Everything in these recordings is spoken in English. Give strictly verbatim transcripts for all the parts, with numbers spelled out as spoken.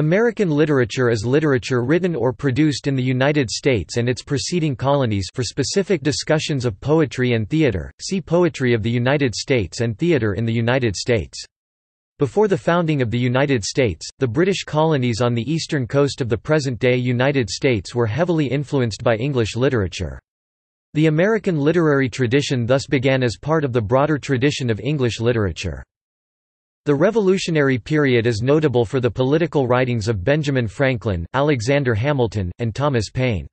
American literature is literature written or produced in the United States and its preceding colonies. For specific discussions of poetry and theater, see Poetry of the United States and Theater in the United States. Before the founding of the United States, the British colonies on the eastern coast of the present-day United States were heavily influenced by English literature. The American literary tradition thus began as part of the broader tradition of English literature. The Revolutionary period is notable for the political writings of Benjamin Franklin, Alexander Hamilton, and Thomas Paine.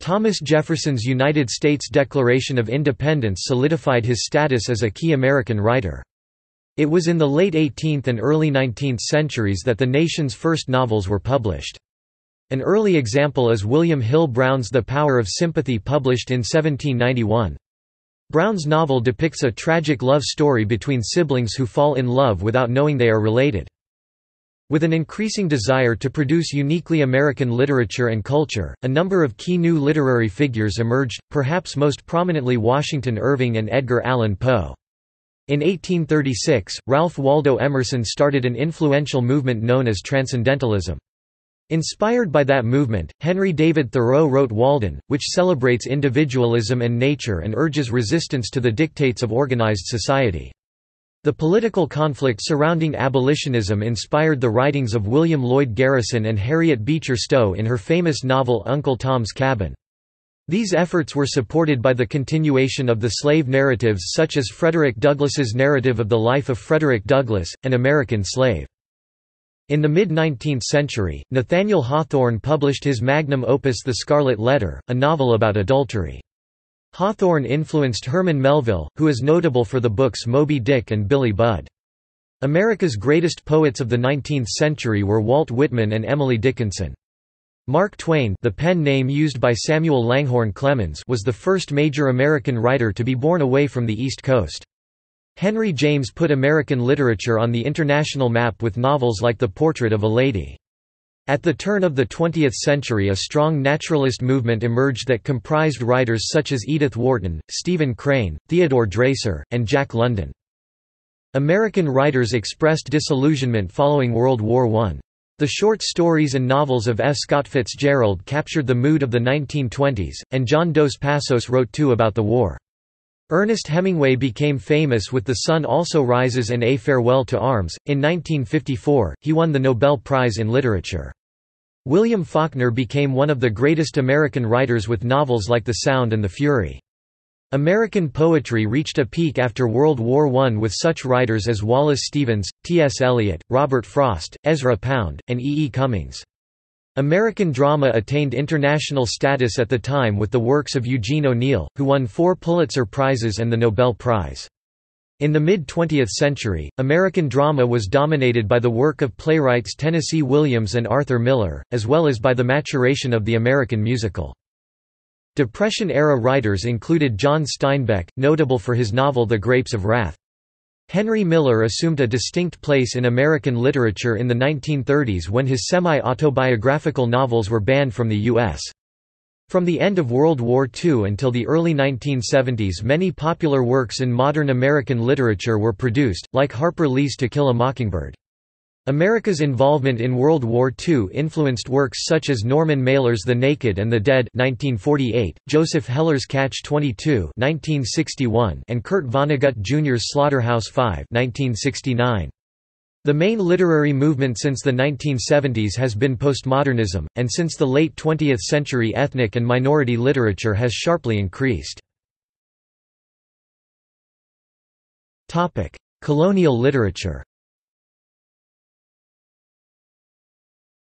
Thomas Jefferson's United States Declaration of Independence solidified his status as a key American writer. It was in the late eighteenth and early nineteenth centuries that the nation's first novels were published. An early example is William Hill Brown's The Power of Sympathy, published in seventeen ninety-one. Brown's novel depicts a tragic love story between siblings who fall in love without knowing they are related. With an increasing desire to produce uniquely American literature and culture, a number of key new literary figures emerged, perhaps most prominently Washington Irving and Edgar Allan Poe. In eighteen thirty-six, Ralph Waldo Emerson started an influential movement known as Transcendentalism. Inspired by that movement, Henry David Thoreau wrote Walden, which celebrates individualism and nature and urges resistance to the dictates of organized society. The political conflict surrounding abolitionism inspired the writings of William Lloyd Garrison and Harriet Beecher Stowe in her famous novel Uncle Tom's Cabin. These efforts were supported by the continuation of the slave narratives such as Frederick Douglass's narrative of the life of Frederick Douglass, an American slave. In the mid-nineteenth century, Nathaniel Hawthorne published his magnum opus The Scarlet Letter, a novel about adultery. Hawthorne influenced Herman Melville, who is notable for the books Moby Dick and Billy Budd. America's greatest poets of the nineteenth century were Walt Whitman and Emily Dickinson. Mark Twain, the pen name used by Samuel Langhorne Clemens, was the first major American writer to be born away from the East Coast. Henry James put American literature on the international map with novels like The Portrait of a Lady. At the turn of the twentieth century, a strong naturalist movement emerged that comprised writers such as Edith Wharton, Stephen Crane, Theodore Dreiser, and Jack London. American writers expressed disillusionment following World War One. The short stories and novels of F. Scott Fitzgerald captured the mood of the nineteen twenties, and John Dos Passos wrote two about the war. Ernest Hemingway became famous with The Sun Also Rises and A Farewell to Arms. In nineteen fifty-four, he won the Nobel Prize in Literature. William Faulkner became one of the greatest American writers with novels like The Sound and the Fury. American poetry reached a peak after World War One with such writers as Wallace Stevens, T S Eliot, Robert Frost, Ezra Pound, and E E Cummings. American drama attained international status at the time with the works of Eugene O'Neill, who won four Pulitzer Prizes and the Nobel Prize. In the mid-twentieth century, American drama was dominated by the work of playwrights Tennessee Williams and Arthur Miller, as well as by the maturation of the American musical. Depression-era writers included John Steinbeck, notable for his novel The Grapes of Wrath. Henry Miller assumed a distinct place in American literature in the nineteen thirties when his semi-autobiographical novels were banned from the U S From the end of World War Two until the early nineteen seventies, many popular works in modern American literature were produced, like Harper Lee's To Kill a Mockingbird. America's involvement in World War Two influenced works such as Norman Mailer's The Naked and the Dead nineteen forty-eight, Joseph Heller's Catch twenty-two nineteen sixty-one, and Kurt Vonnegut Junior's Slaughterhouse-Five nineteen sixty-nine. The main literary movement since the nineteen seventies has been postmodernism, and since the late twentieth century ethnic and minority literature has sharply increased. Colonial literature.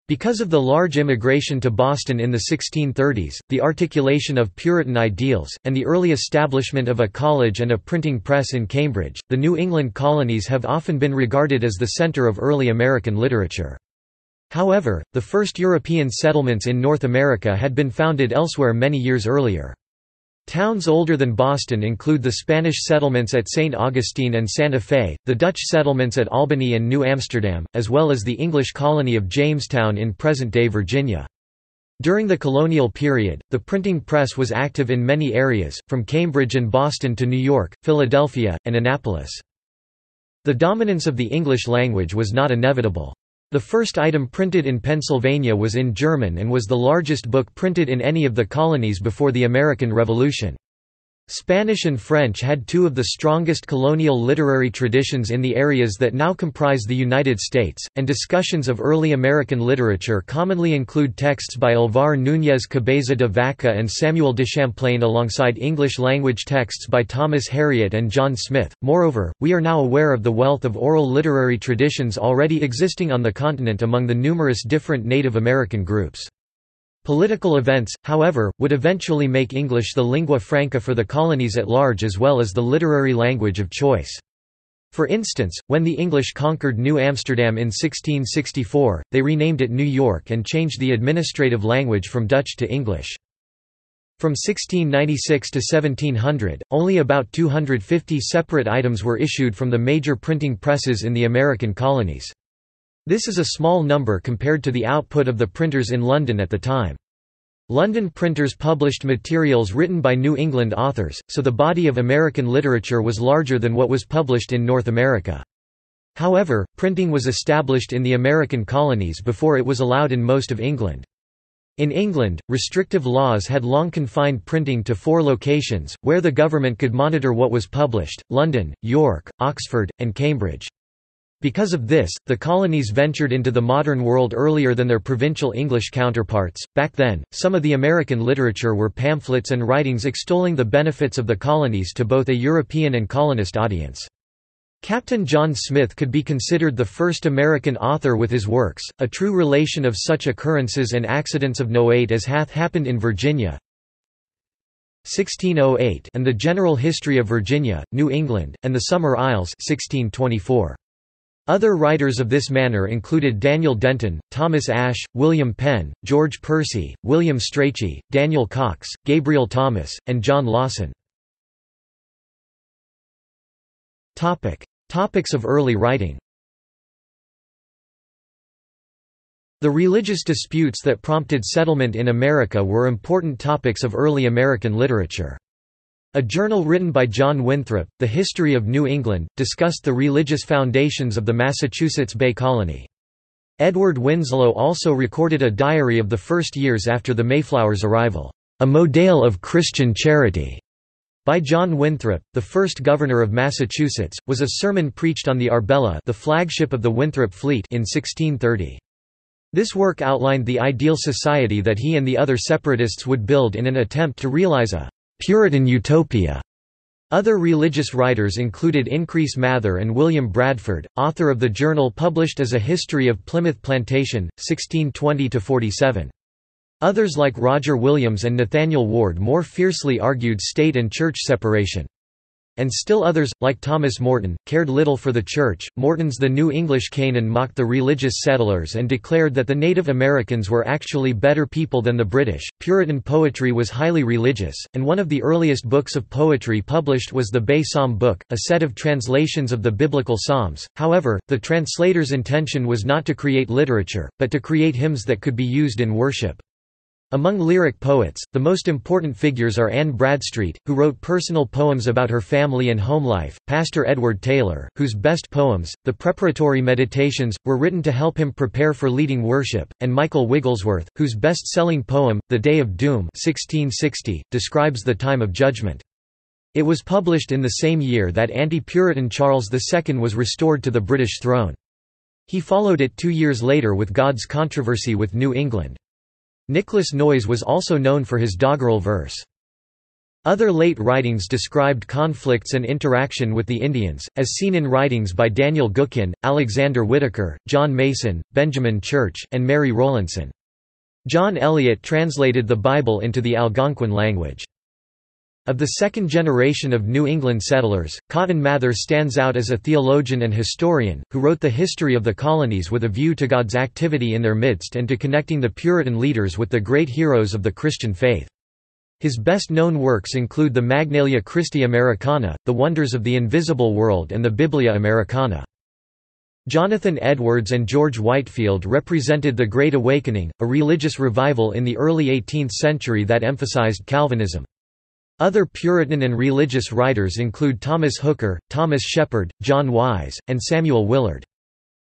Because of the large immigration to Boston in the sixteen thirties, the articulation of Puritan ideals, and the early establishment of a college and a printing press in Cambridge, the New England colonies have often been regarded as the center of early American literature. However, the first European settlements in North America had been founded elsewhere many years earlier. Towns older than Boston include the Spanish settlements at Saint Augustine and Santa Fe, the Dutch settlements at Albany and New Amsterdam, as well as the English colony of Jamestown in present-day Virginia. During the colonial period, the printing press was active in many areas, from Cambridge and Boston to New York, Philadelphia, and Annapolis. The dominance of the English language was not inevitable. The first item printed in Pennsylvania was in German and was the largest book printed in any of the colonies before the American Revolution. Spanish and French had two of the strongest colonial literary traditions in the areas that now comprise the United States, and discussions of early American literature commonly include texts by Alvar Núñez Cabeza de Vaca and Samuel de Champlain alongside English-language texts by Thomas Harriot and John Smith. Moreover, we are now aware of the wealth of oral literary traditions already existing on the continent among the numerous different Native American groups. Political events, however, would eventually make English the lingua franca for the colonies at large as well as the literary language of choice. For instance, when the English conquered New Amsterdam in sixteen sixty-four, they renamed it New York and changed the administrative language from Dutch to English. From sixteen ninety-six to seventeen hundred, only about two hundred fifty separate items were issued from the major printing presses in the American colonies. This is a small number compared to the output of the printers in London at the time. London printers published materials written by New England authors, so the body of American literature was larger than what was published in North America. However, printing was established in the American colonies before it was allowed in most of England. In England, restrictive laws had long confined printing to four locations, where the government could monitor what was published: London, York, Oxford, and Cambridge. Because of this, the colonies ventured into the modern world earlier than their provincial English counterparts. Back then, some of the American literature were pamphlets and writings extolling the benefits of the colonies to both a European and colonist audience. Captain John Smith could be considered the first American author with his works, a true relation of such occurrences and accidents of note as hath happened in Virginia, sixteen oh eight, and the General History of Virginia, New England, and the Summer Isles, sixteen twenty-four. Other writers of this manner included Daniel Denton, Thomas Ashe, William Penn, George Percy, William Strachey, Daniel Cox, Gabriel Thomas, and John Lawson. Topic: Topics of early writing. The religious disputes that prompted settlement in America were important topics of early American literature. A journal written by John Winthrop, The History of New England, discussed the religious foundations of the Massachusetts Bay Colony. Edward Winslow also recorded a diary of the first years after the Mayflower's arrival, "A Modale of Christian Charity," by John Winthrop, the first governor of Massachusetts, was a sermon preached on the Arbella, the flagship of the Winthrop fleet, in sixteen thirty. This work outlined the ideal society that he and the other separatists would build in an attempt to realize a Puritan utopia. Other religious writers included Increase Mather and William Bradford, author of the journal published as A History of Plymouth Plantation, sixteen twenty to forty-seven. Others like Roger Williams and Nathaniel Ward more fiercely argued state and church separation. And still others, like Thomas Morton, cared little for the church. Morton's The New English Canaan mocked the religious settlers and declared that the Native Americans were actually better people than the British. Puritan poetry was highly religious, and one of the earliest books of poetry published was the Bay Psalm Book, a set of translations of the biblical Psalms. However, the translator's intention was not to create literature, but to create hymns that could be used in worship. Among lyric poets, the most important figures are Anne Bradstreet, who wrote personal poems about her family and home life, Pastor Edward Taylor, whose best poems, the Preparatory Meditations, were written to help him prepare for leading worship, and Michael Wigglesworth, whose best-selling poem, The Day of Doom (sixteen sixty), describes the time of judgment. It was published in the same year that anti-Puritan Charles the Second was restored to the British throne. He followed it two years later with God's Controversy with New England. Nicholas Noyes was also known for his doggerel verse. Other late writings described conflicts and interaction with the Indians, as seen in writings by Daniel Gookin, Alexander Whitaker, John Mason, Benjamin Church, and Mary Rowlandson. John Eliot translated the Bible into the Algonquin language. Of the second generation of New England settlers, Cotton Mather stands out as a theologian and historian, who wrote the history of the colonies with a view to God's activity in their midst and to connecting the Puritan leaders with the great heroes of the Christian faith. His best-known works include the Magnalia Christi Americana, The Wonders of the Invisible World, and the Biblia Americana. Jonathan Edwards and George Whitefield represented the Great Awakening, a religious revival in the early eighteenth century that emphasized Calvinism. Other Puritan and religious writers include Thomas Hooker, Thomas Shepard, John Wise, and Samuel Willard.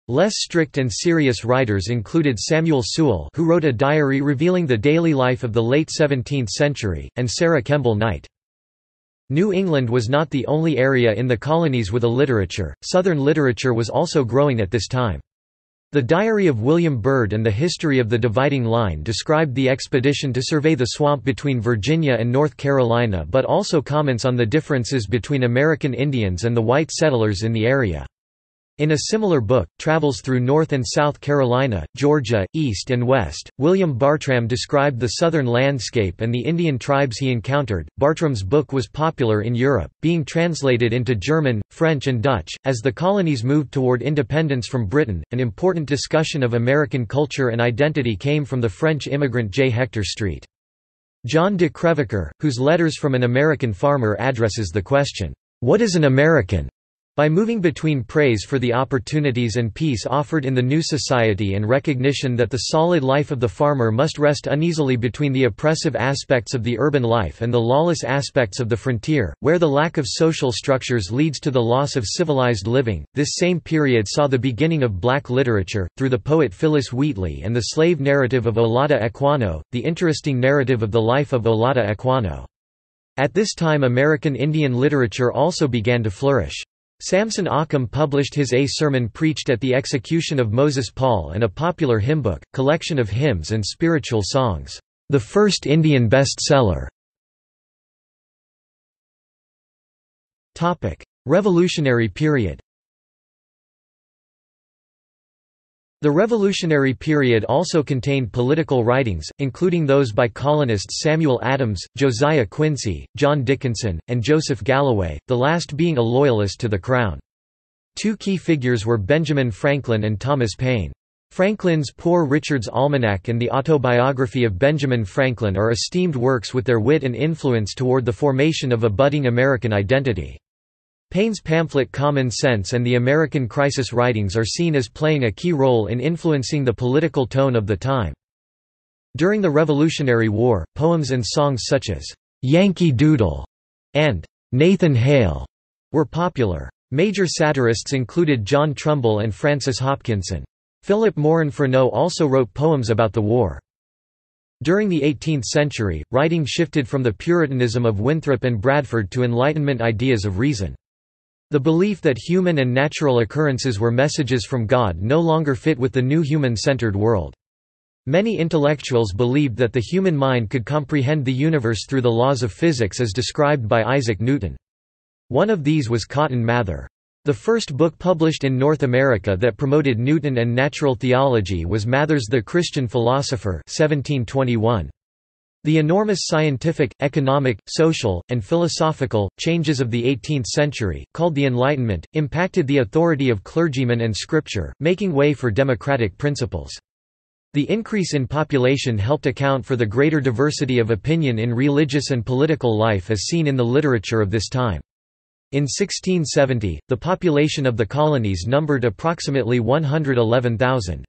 Less strict and serious writers included Samuel Sewall, who wrote a diary revealing the daily life of the late seventeenth century, and Sarah Kemble Knight. New England was not the only area in the colonies with a literature; Southern literature was also growing at this time. The Diary of William Byrd and the History of the Dividing Line described the expedition to survey the swamp between Virginia and North Carolina, but also comments on the differences between American Indians and the white settlers in the area. In a similar book, Travels Through North and South Carolina, Georgia, East and West, William Bartram described the southern landscape and the Indian tribes he encountered. Bartram's book was popular in Europe, being translated into German, French, and Dutch. As the colonies moved toward independence from Britain, an important discussion of American culture and identity came from the French immigrant J. Hector Street. John de Crevecoeur, whose Letters from an American Farmer addresses the question, "What is an American?" by moving between praise for the opportunities and peace offered in the new society and recognition that the solid life of the farmer must rest uneasily between the oppressive aspects of the urban life and the lawless aspects of the frontier, where the lack of social structures leads to the loss of civilized living. This same period saw the beginning of black literature, through the poet Phyllis Wheatley and the slave narrative of Olata Ekwano, the interesting narrative of the life of Olata Ekwano. At this time, American Indian literature also began to flourish. Samson Occam published his A Sermon Preached at the Execution of Moses Paul and a popular hymnbook, collection of hymns and spiritual songs, the first Indian bestseller. Revolutionary period. The Revolutionary period also contained political writings, including those by colonists Samuel Adams, Josiah Quincy, John Dickinson, and Joseph Galloway, the last being a loyalist to the Crown. Two key figures were Benjamin Franklin and Thomas Paine. Franklin's Poor Richard's Almanac and the Autobiography of Benjamin Franklin are esteemed works with their wit and influence toward the formation of a budding American identity. Paine's pamphlet Common Sense and the American Crisis writings are seen as playing a key role in influencing the political tone of the time. During the Revolutionary War, poems and songs such as "Yankee Doodle" and "Nathan Hale" were popular. Major satirists included John Trumbull and Francis Hopkinson. Philip Morin Freneau also wrote poems about the war. During the eighteenth century, writing shifted from the Puritanism of Winthrop and Bradford to Enlightenment ideas of reason. The belief that human and natural occurrences were messages from God no longer fit with the new human-centered world. Many intellectuals believed that the human mind could comprehend the universe through the laws of physics as described by Isaac Newton. One of these was Cotton Mather. The first book published in North America that promoted Newton and natural theology was Mather's The Christian Philosopher seventeen twenty-one. The enormous scientific, economic, social, and philosophical changes of the eighteenth century, called the Enlightenment, impacted the authority of clergymen and scripture, making way for democratic principles. The increase in population helped account for the greater diversity of opinion in religious and political life as seen in the literature of this time. In sixteen seventy, the population of the colonies numbered approximately one hundred eleven thousand.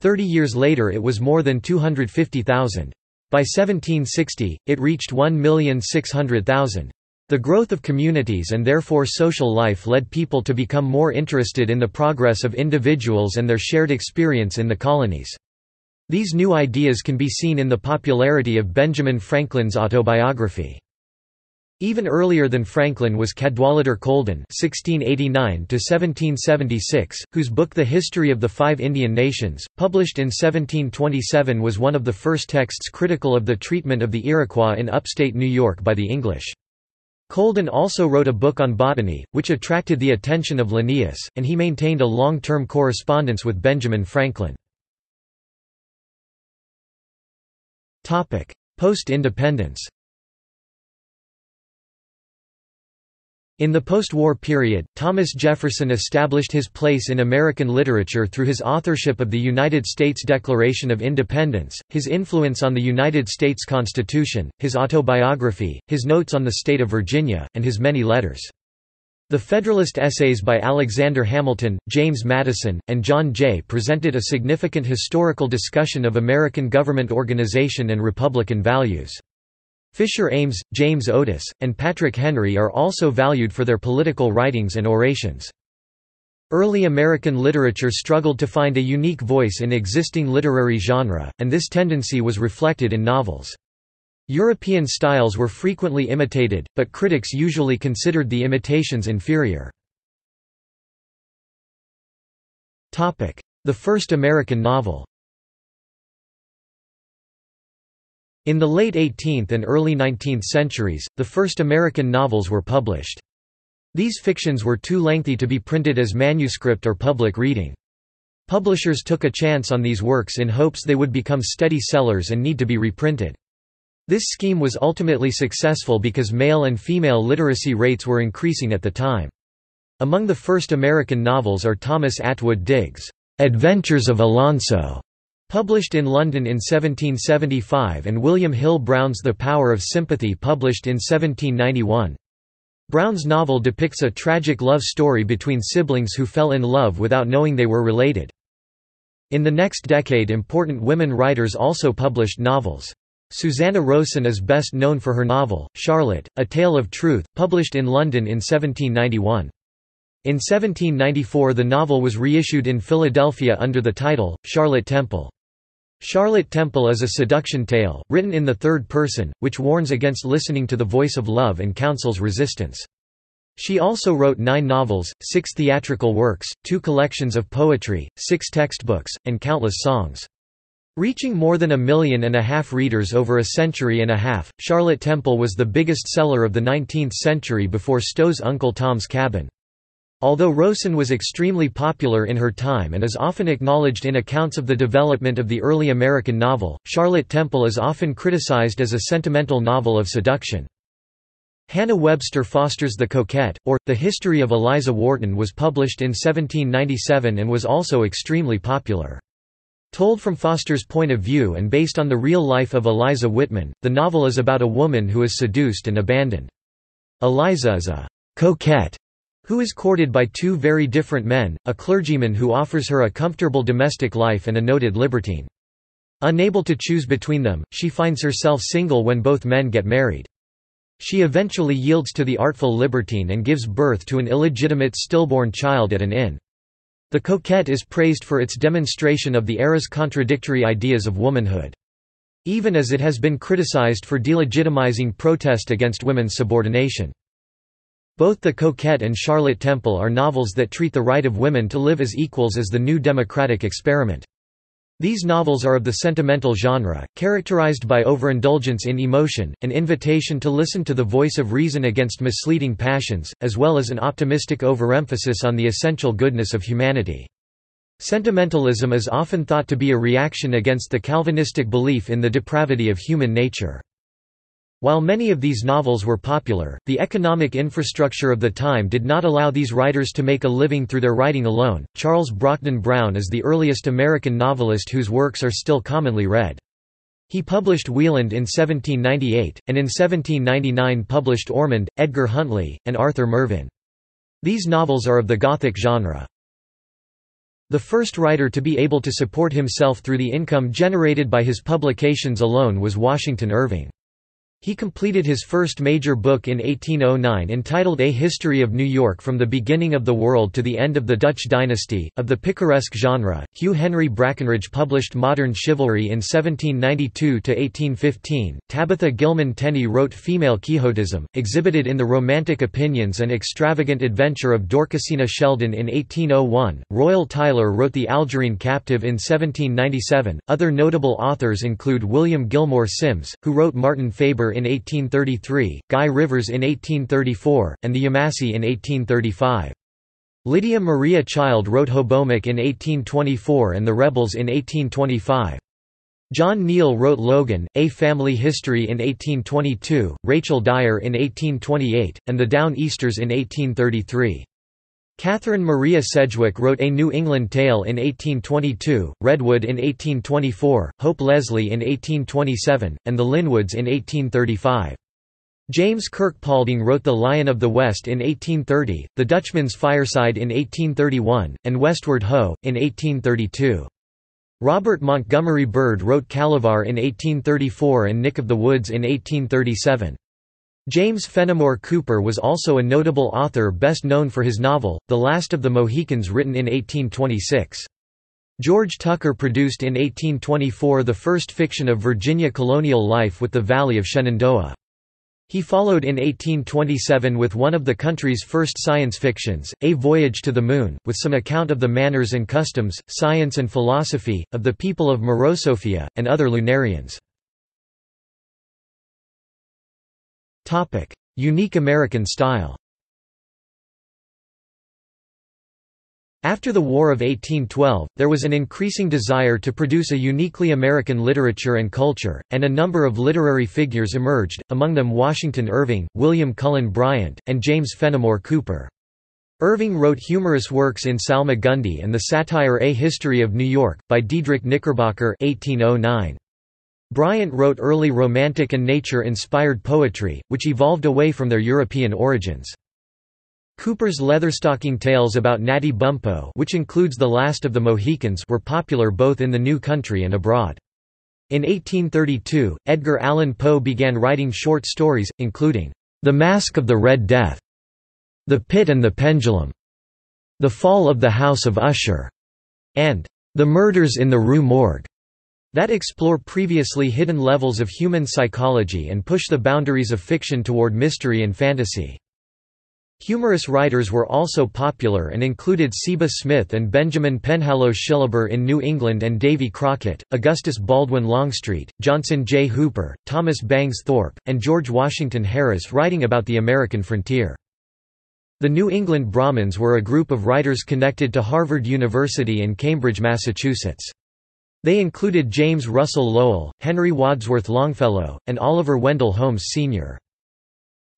Thirty years later it was more than two hundred fifty thousand. By seventeen sixty, it reached one million six hundred thousand. The growth of communities and therefore social life led people to become more interested in the progress of individuals and their shared experience in the colonies. These new ideas can be seen in the popularity of Benjamin Franklin's autobiography. Even earlier than Franklin was Cadwallader Colden (sixteen eighty-nine to seventeen seventy-six), whose book The History of the Five Indian Nations, published in seventeen twenty-seven, was one of the first texts critical of the treatment of the Iroquois in upstate New York by the English. Colden also wrote a book on botany, which attracted the attention of Linnaeus, and he maintained a long-term correspondence with Benjamin Franklin. Topic: Post-independence. In the post-war period, Thomas Jefferson established his place in American literature through his authorship of the United States Declaration of Independence, his influence on the United States Constitution, his autobiography, his notes on the state of Virginia, and his many letters. The Federalist essays by Alexander Hamilton, James Madison, and John Jay presented a significant historical discussion of American government organization and republican values. Fisher Ames, James Otis, and Patrick Henry are also valued for their political writings and orations. Early American literature struggled to find a unique voice in existing literary genre, and this tendency was reflected in novels. European styles were frequently imitated, but critics usually considered the imitations inferior. The first American novel. In the late eighteenth and early nineteenth centuries, the first American novels were published. These fictions were too lengthy to be printed as manuscript or public reading. Publishers took a chance on these works in hopes they would become steady sellers and need to be reprinted. This scheme was ultimately successful because male and female literacy rates were increasing at the time. Among the first American novels are Thomas Atwood Digges' Adventures of Alonso, published in London in seventeen seventy-five, and William Hill Brown's The Power of Sympathy, published in seventeen ninety-one. Brown's novel depicts a tragic love story between siblings who fell in love without knowing they were related. In the next decade, important women writers also published novels. Susanna Rosen is best known for her novel, Charlotte, A Tale of Truth, published in London in seventeen ninety-one. In seventeen ninety-four, the novel was reissued in Philadelphia under the title, Charlotte Temple. Charlotte Temple is a seduction tale, written in the third person, which warns against listening to the voice of love and counsels resistance. She also wrote nine novels, six theatrical works, two collections of poetry, six textbooks, and countless songs. Reaching more than a million and a half readers over a century and a half, Charlotte Temple was the biggest seller of the nineteenth century before Stowe's Uncle Tom's Cabin. Although Rosen was extremely popular in her time and is often acknowledged in accounts of the development of the early American novel, Charlotte Temple is often criticized as a sentimental novel of seduction. Hannah Webster Foster's The Coquette, or, The History of Eliza Wharton, was published in seventeen ninety-seven and was also extremely popular. Told from Foster's point of view and based on the real life of Eliza Whitman, the novel is about a woman who is seduced and abandoned. Eliza is a coquette who is courted by two very different men, a clergyman who offers her a comfortable domestic life and a noted libertine. Unable to choose between them, she finds herself single when both men get married. She eventually yields to the artful libertine and gives birth to an illegitimate stillborn child at an inn. The Coquette is praised for its demonstration of the era's contradictory ideas of womanhood, even as it has been criticized for delegitimizing protest against women's subordination. Both The Coquette and Charlotte Temple are novels that treat the right of women to live as equals as the new democratic experiment. These novels are of the sentimental genre, characterized by overindulgence in emotion, an invitation to listen to the voice of reason against misleading passions, as well as an optimistic overemphasis on the essential goodness of humanity. Sentimentalism is often thought to be a reaction against the Calvinistic belief in the depravity of human nature. While many of these novels were popular, the economic infrastructure of the time did not allow these writers to make a living through their writing alone. Charles Brockden Brown is the earliest American novelist whose works are still commonly read. He published Wieland in seventeen ninety-eight, and in seventeen ninety-nine published Ormond, Edgar Huntly, and Arthur Mervyn. These novels are of the Gothic genre. The first writer to be able to support himself through the income generated by his publications alone was Washington Irving. He completed his first major book in eighteen oh nine, entitled A History of New York from the Beginning of the World to the End of the Dutch Dynasty. Of the picaresque genre, Hugh Henry Brackenridge published Modern Chivalry in seventeen ninety-two to eighteen fifteen. Tabitha Gilman Tenney wrote Female Quixotism, exhibited in the romantic opinions and extravagant adventure of Dorcasina Sheldon in eighteen oh one. Royal Tyler wrote The Algerine Captive in seventeen ninety-seven. Other notable authors include William Gilmore Simms, who wrote Martin Faber in eighteen thirty-three, Guy Rivers in eighteen thirty-four, and the Yamasee in eighteen thirty-five. Lydia Maria Child wrote Hobomek in eighteen twenty-four and The Rebels in eighteen twenty-five. John Neal wrote Logan, A Family History in eighteen twenty-two, Rachel Dyer in eighteen twenty-eight, and The Down Easters in eighteen thirty-three. Catherine Maria Sedgwick wrote A New England Tale in eighteen twenty-two, Redwood in eighteen twenty-four, Hope Leslie in eighteen twenty-seven, and The Linwoods in eighteen thirty-five. James Kirk Paulding wrote The Lion of the West in eighteen thirty, The Dutchman's Fireside in eighteen thirty-one, and Westward Ho! In eighteen thirty-two. Robert Montgomery Byrd wrote Calabar in eighteen thirty-four and Nick of the Woods in eighteen thirty-seven. James Fenimore Cooper was also a notable author, best known for his novel, The Last of the Mohicans, written in eighteen twenty-six. George Tucker produced in eighteen twenty-four the first fiction of Virginia colonial life with The Valley of Shenandoah. He followed in eighteen twenty-seven with one of the country's first science fictions, A Voyage to the Moon, with some account of the manners and customs, science and philosophy, of the people of Morosofia, and other Lunarians. Unique American style. After the War of eighteen twelve, there was an increasing desire to produce a uniquely American literature and culture, and a number of literary figures emerged, among them Washington Irving, William Cullen Bryant, and James Fenimore Cooper. Irving wrote humorous works in Salmagundi and the satire A History of New York, by Diedrich Knickerbocker eighteen oh nine. Bryant wrote early romantic and nature-inspired poetry, which evolved away from their European origins. Cooper's Leatherstocking tales about Natty Bumppo, which includes The Last of the Mohicans, were popular both in the New Country and abroad. In eighteen thirty-two, Edgar Allan Poe began writing short stories, including The Mask of the Red Death, The Pit and the Pendulum, The Fall of the House of Usher, and The Murders in the Rue Morgue, that explore previously hidden levels of human psychology and push the boundaries of fiction toward mystery and fantasy. Humorous writers were also popular and included Seba Smith and Benjamin Penhallow Shillaber in New England and Davy Crockett, Augustus Baldwin Longstreet, Johnson J. Hooper, Thomas Bangs Thorpe, and George Washington Harris writing about the American frontier. The New England Brahmins were a group of writers connected to Harvard University in Cambridge, Massachusetts. They included James Russell Lowell, Henry Wadsworth Longfellow, and Oliver Wendell Holmes Senior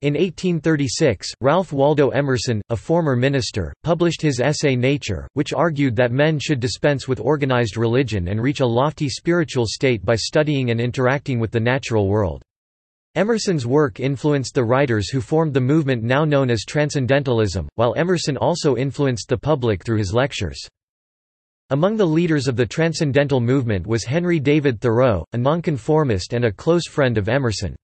In eighteen thirty-six, Ralph Waldo Emerson, a former minister, published his essay Nature, which argued that men should dispense with organized religion and reach a lofty spiritual state by studying and interacting with the natural world. Emerson's work influenced the writers who formed the movement now known as Transcendentalism, while Emerson also influenced the public through his lectures. Among the leaders of the Transcendental movement was Henry David Thoreau, a nonconformist and a close friend of Emerson.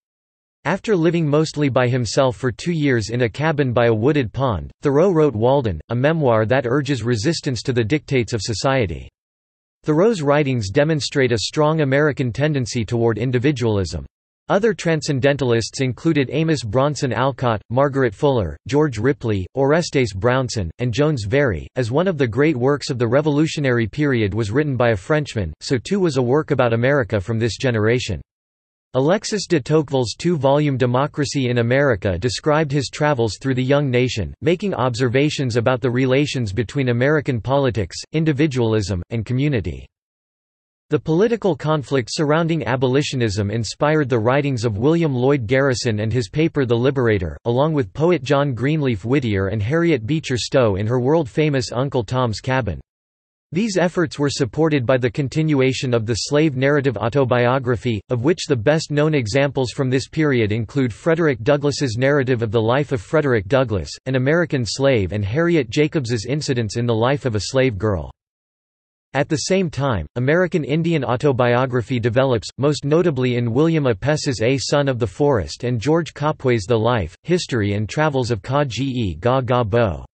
After living mostly by himself for two years in a cabin by a wooded pond, Thoreau wrote Walden, a memoir that urges resistance to the dictates of society. Thoreau's writings demonstrate a strong American tendency toward individualism. Other transcendentalists included Amos Bronson Alcott, Margaret Fuller, George Ripley, Orestes Brownson, and Jones Very. As one of the great works of the revolutionary period was written by a Frenchman, so too was a work about America from this generation. Alexis de Tocqueville's two-volume Democracy in America described his travels through the young nation, making observations about the relations between American politics, individualism, and community. The political conflict surrounding abolitionism inspired the writings of William Lloyd Garrison and his paper The Liberator, along with poet John Greenleaf Whittier and Harriet Beecher Stowe in her world-famous Uncle Tom's Cabin. These efforts were supported by the continuation of the slave narrative autobiography, of which the best-known examples from this period include Frederick Douglass's narrative of the life of Frederick Douglass, an American slave, and Harriet Jacobs's incidents in the life of a slave girl. At the same time, American Indian autobiography develops, most notably in William Apes's A Son of the Forest and George Copway's The Life, History and Travels of Ka Ge Ga Ga Bo.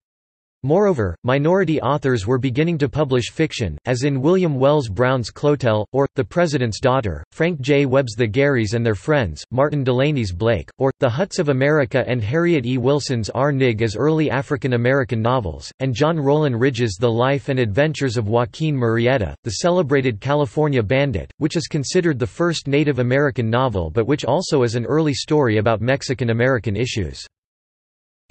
Moreover, minority authors were beginning to publish fiction, as in William Wells Brown's Clotel, or, The President's Daughter, Frank J. Webb's The Garys and Their Friends, Martin Delaney's Blake, or, The Huts of America and Harriet E. Wilson's R. Nig as early African American novels, and John Roland Ridge's The Life and Adventures of Joaquin Murrieta, the celebrated California Bandit, which is considered the first Native American novel but which also is an early story about Mexican-American issues.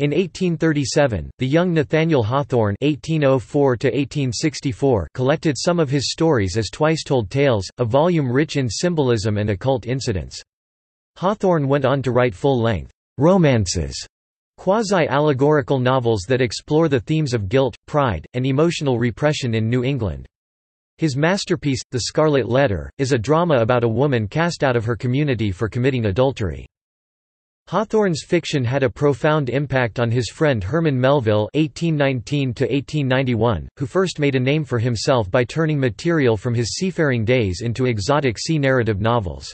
In eighteen thirty-seven, the young Nathaniel Hawthorne eighteen oh four to eighteen sixty-four collected some of his stories as Twice-Told Tales, a volume rich in symbolism and occult incidents. Hawthorne went on to write full-length romances, quasi-allegorical novels that explore the themes of guilt, pride, and emotional repression in New England. His masterpiece, The Scarlet Letter, is a drama about a woman cast out of her community for committing adultery. Hawthorne's fiction had a profound impact on his friend Herman Melville eighteen nineteen to eighteen ninety-one, who first made a name for himself by turning material from his seafaring days into exotic sea narrative novels.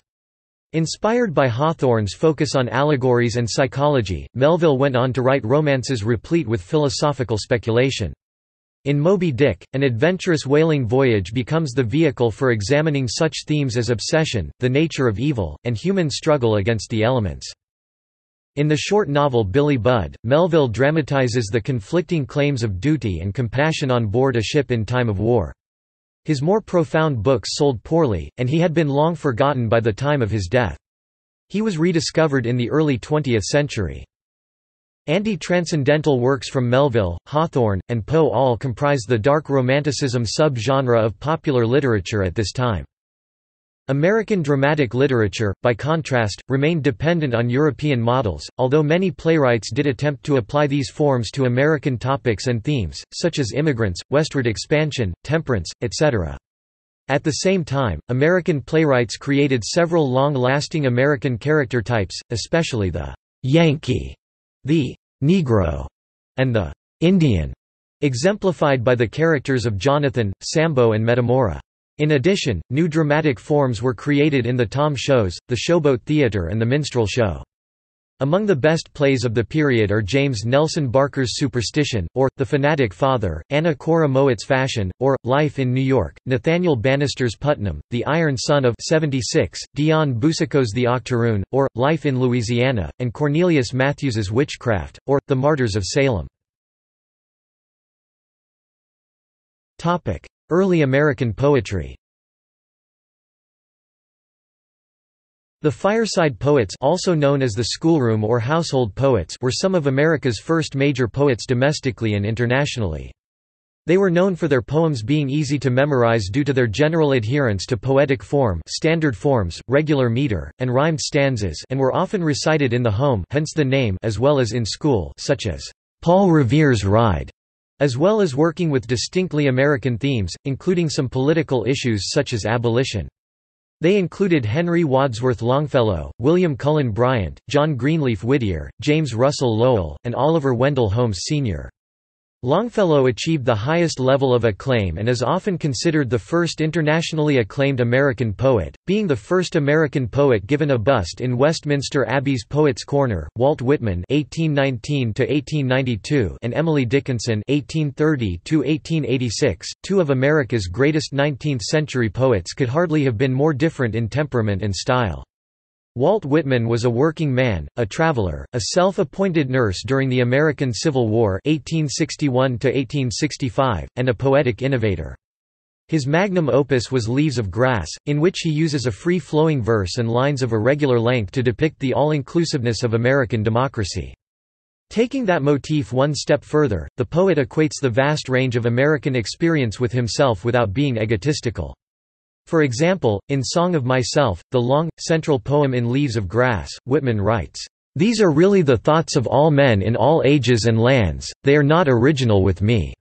Inspired by Hawthorne's focus on allegories and psychology, Melville went on to write romances replete with philosophical speculation. In Moby Dick, an adventurous whaling voyage becomes the vehicle for examining such themes as obsession, the nature of evil, and human struggle against the elements. In the short novel Billy Budd, Melville dramatizes the conflicting claims of duty and compassion on board a ship in time of war. His more profound books sold poorly, and he had been long forgotten by the time of his death. He was rediscovered in the early twentieth century. Anti-transcendental works from Melville, Hawthorne, and Poe all comprise the dark romanticism subgenre of popular literature at this time. American dramatic literature, by contrast, remained dependent on European models, although many playwrights did attempt to apply these forms to American topics and themes, such as immigrants, westward expansion, temperance, et cetera. At the same time, American playwrights created several long-lasting American character types, especially the Yankee, the Negro, and the Indian, exemplified by the characters of Jonathan, Sambo and Metamora. In addition, new dramatic forms were created in the Tom shows, the Showboat Theater and the Minstrel Show. Among the best plays of the period are James Nelson Barker's Superstition, or, The Fanatic Father, Anna Cora Mowat's Fashion, or, Life in New York, Nathaniel Bannister's Putnam, The Iron Son of seventy-six, Dion Boucicault's The Octoroon, or, Life in Louisiana, and Cornelius Matthews's Witchcraft, or, The Martyrs of Salem. Early American poetry. The fireside poets, also known as the schoolroom or household poets, were some of America's first major poets domestically and internationally. They were known for their poems being easy to memorize due to their general adherence to poetic form, standard forms, regular meter, and rhymed stanzas, and were often recited in the home, hence the name, as well as in school, such as Paul Revere's Ride, as well as working with distinctly American themes, including some political issues such as abolition. They included Henry Wadsworth Longfellow, William Cullen Bryant, John Greenleaf Whittier, James Russell Lowell, and Oliver Wendell Holmes Senior Longfellow achieved the highest level of acclaim and is often considered the first internationally acclaimed American poet, being the first American poet given a bust in Westminster Abbey's Poets' Corner. Walt Whitman (eighteen nineteen to eighteen ninety-two) and Emily Dickinson (eighteen thirty to eighteen eighty-six), two of America's greatest nineteenth-century poets, could hardly have been more different in temperament and style. Walt Whitman was a working man, a traveler, a self-appointed nurse during the American Civil War eighteen sixty-one to eighteen sixty-five, and a poetic innovator. His magnum opus was Leaves of Grass, in which he uses a free-flowing verse and lines of irregular length to depict the all-inclusiveness of American democracy. Taking that motif one step further, the poet equates the vast range of American experience with himself without being egotistical. For example, in Song of Myself, the long, central poem in Leaves of Grass, Whitman writes, "These are really the thoughts of all men in all ages and lands, they are not original with me."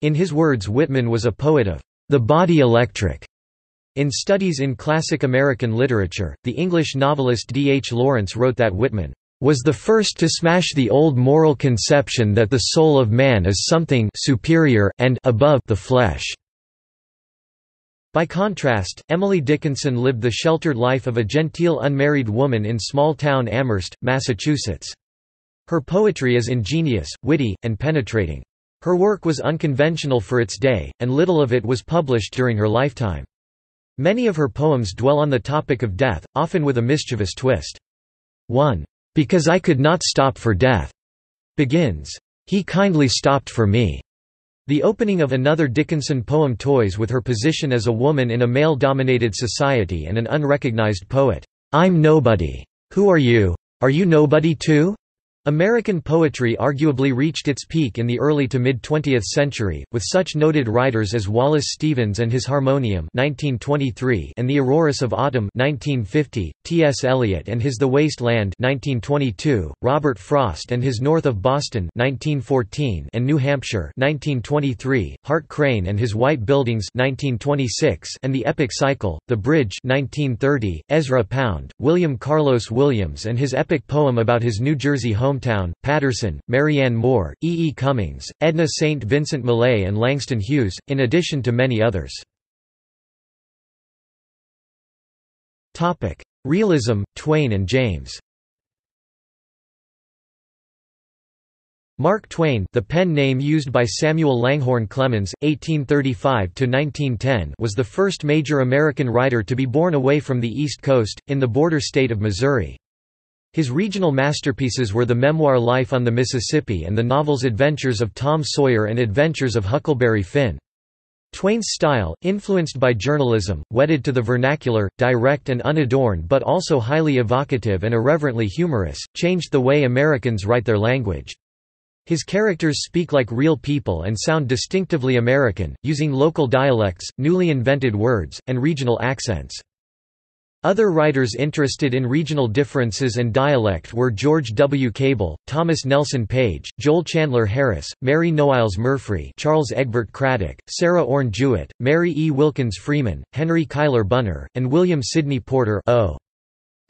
In his words, Whitman was a poet of the body electric. In Studies in Classic American Literature, the English novelist D H Lawrence wrote that Whitman was the first to smash the old moral conception that the soul of man is something superior and above the flesh. By contrast, Emily Dickinson lived the sheltered life of a genteel unmarried woman in small-town Amherst, Massachusetts. Her poetry is ingenious, witty, and penetrating. Her work was unconventional for its day, and little of it was published during her lifetime. Many of her poems dwell on the topic of death, often with a mischievous twist. One, "Because I could not stop for death," begins, "He kindly stopped for me." The opening of another Dickinson poem toys with her position as a woman in a male-dominated society and an unrecognized poet. "I'm nobody. Who are you? Are you nobody too?" American poetry arguably reached its peak in the early to mid-twentieth century, with such noted writers as Wallace Stevens and his Harmonium nineteen twenty-three and the Auroras of Autumn nineteen fifty, T S Eliot and his The Waste Land nineteen twenty-two, Robert Frost and his North of Boston nineteen fourteen and New Hampshire nineteen twenty-three, Hart Crane and his White Buildings nineteen twenty-six and the epic cycle, The Bridge nineteen thirty, Ezra Pound, William Carlos Williams and his epic poem about his New Jersey home hometown, Patterson, Marianne Moore, E. E. Cummings, Edna Saint Vincent Millay and Langston Hughes, in addition to many others. Realism, Twain and James. Mark Twain, the pen name used by Samuel Langhorne Clemens (eighteen thirty-five to nineteen ten), was the first major American writer to be born away from the East Coast, in the border state of Missouri. His regional masterpieces were the memoir Life on the Mississippi and the novels Adventures of Tom Sawyer and Adventures of Huckleberry Finn. Twain's style, influenced by journalism, wedded to the vernacular, direct and unadorned but also highly evocative and irreverently humorous, changed the way Americans write their language. His characters speak like real people and sound distinctively American, using local dialects, newly invented words, and regional accents. Other writers interested in regional differences and dialect were George W. Cable, Thomas Nelson Page, Joel Chandler Harris, Mary Noailles Murfree, Charles Egbert Craddock, Sarah Orne Jewett, Mary E. Wilkins Freeman, Henry Cuyler Bunner, and William Sidney Porter O.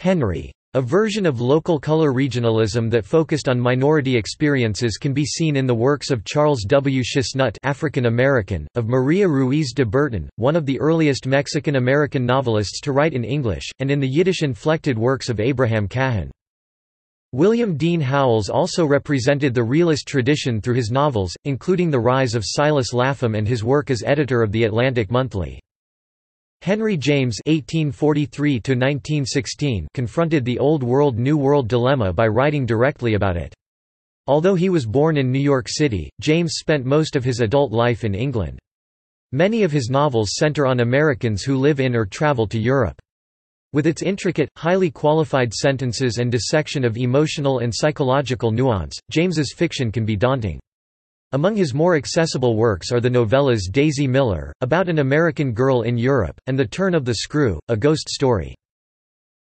Henry. A version of local color regionalism that focused on minority experiences can be seen in the works of Charles W. Chestnut, African American, of Maria Ruiz de Burton, one of the earliest Mexican-American novelists to write in English, and in the Yiddish-inflected works of Abraham Cahan. William Dean Howells also represented the realist tradition through his novels, including The Rise of Silas Lapham and his work as editor of The Atlantic Monthly. Henry James (eighteen forty-three to nineteen sixteen) confronted the Old World-New World dilemma by writing directly about it. Although he was born in New York City, James spent most of his adult life in England. Many of his novels center on Americans who live in or travel to Europe. With its intricate, highly qualified sentences and dissection of emotional and psychological nuance, James's fiction can be daunting. Among his more accessible works are the novellas Daisy Miller, about an American girl in Europe, and The Turn of the Screw, a ghost story.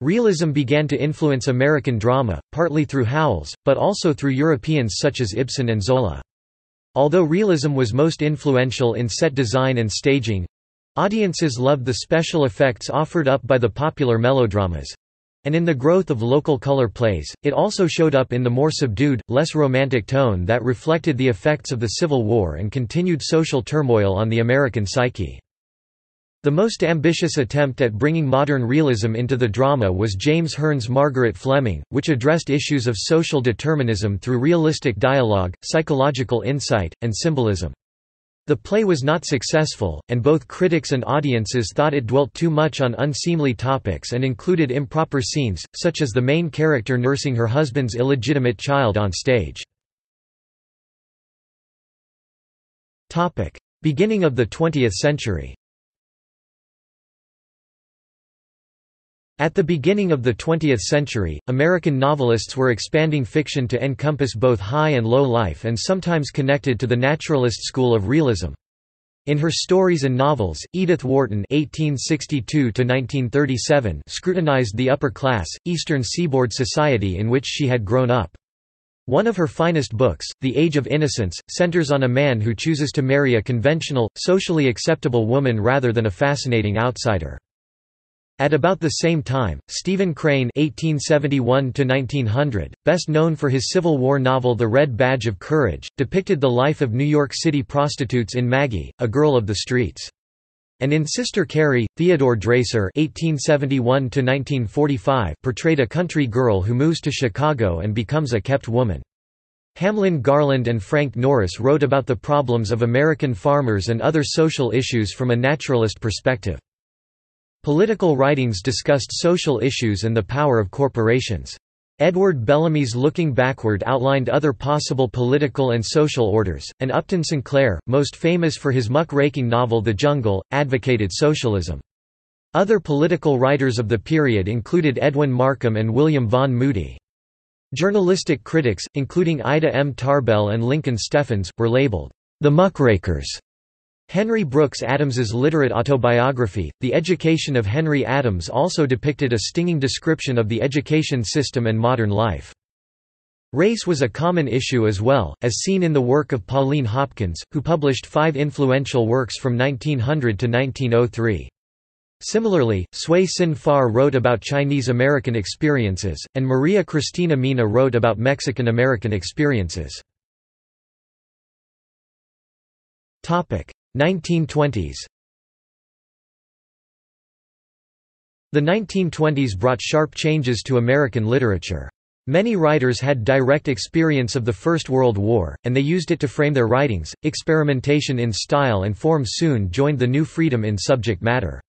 Realism began to influence American drama, partly through Howells, but also through Europeans such as Ibsen and Zola. Although realism was most influential in set design and staging, audiences loved the special effects offered up by the popular melodramas. And in the growth of local color plays, it also showed up in the more subdued, less romantic tone that reflected the effects of the Civil War and continued social turmoil on the American psyche. The most ambitious attempt at bringing modern realism into the drama was James Herne's Margaret Fleming, which addressed issues of social determinism through realistic dialogue, psychological insight, and symbolism. The play was not successful, and both critics and audiences thought it dwelt too much on unseemly topics and included improper scenes, such as the main character nursing her husband's illegitimate child on stage. Beginning of the twentieth century. At the beginning of the twentieth century, American novelists were expanding fiction to encompass both high and low life and sometimes connected to the naturalist school of realism. In her stories and novels, Edith Wharton (eighteen sixty-two to nineteen thirty-seven) scrutinized the upper-class, Eastern Seaboard society in which she had grown up. One of her finest books, The Age of Innocence, centers on a man who chooses to marry a conventional, socially acceptable woman rather than a fascinating outsider. At about the same time, Stephen Crane (eighteen seventy-one to nineteen hundred), best known for his Civil War novel The Red Badge of Courage, depicted the life of New York City prostitutes in Maggie, a Girl of the Streets. And in Sister Carrie, Theodore Dreiser (eighteen seventy-one to nineteen forty-five) portrayed a country girl who moves to Chicago and becomes a kept woman. Hamlin Garland and Frank Norris wrote about the problems of American farmers and other social issues from a naturalist perspective. Political writings discussed social issues and the power of corporations. Edward Bellamy's Looking Backward outlined other possible political and social orders, and Upton Sinclair, most famous for his muck-raking novel The Jungle, advocated socialism. Other political writers of the period included Edwin Markham and William Vaughn Moody. Journalistic critics, including Ida M. Tarbell and Lincoln Steffens, were labeled, "the muckrakers." Henry Brooks Adams's literate autobiography, The Education of Henry Adams, also depicted a stinging description of the education system and modern life. Race was a common issue as well, as seen in the work of Pauline Hopkins, who published five influential works from nineteen hundred to nineteen oh three. Similarly, Sui Sin Phar wrote about Chinese-American experiences, and Maria Cristina Mina wrote about Mexican-American experiences. nineteen twenties. The nineteen twenties brought sharp changes to American literature. Many writers had direct experience of the First World War, and they used it to frame their writings. Experimentation in style and form soon joined the new freedom in subject matter.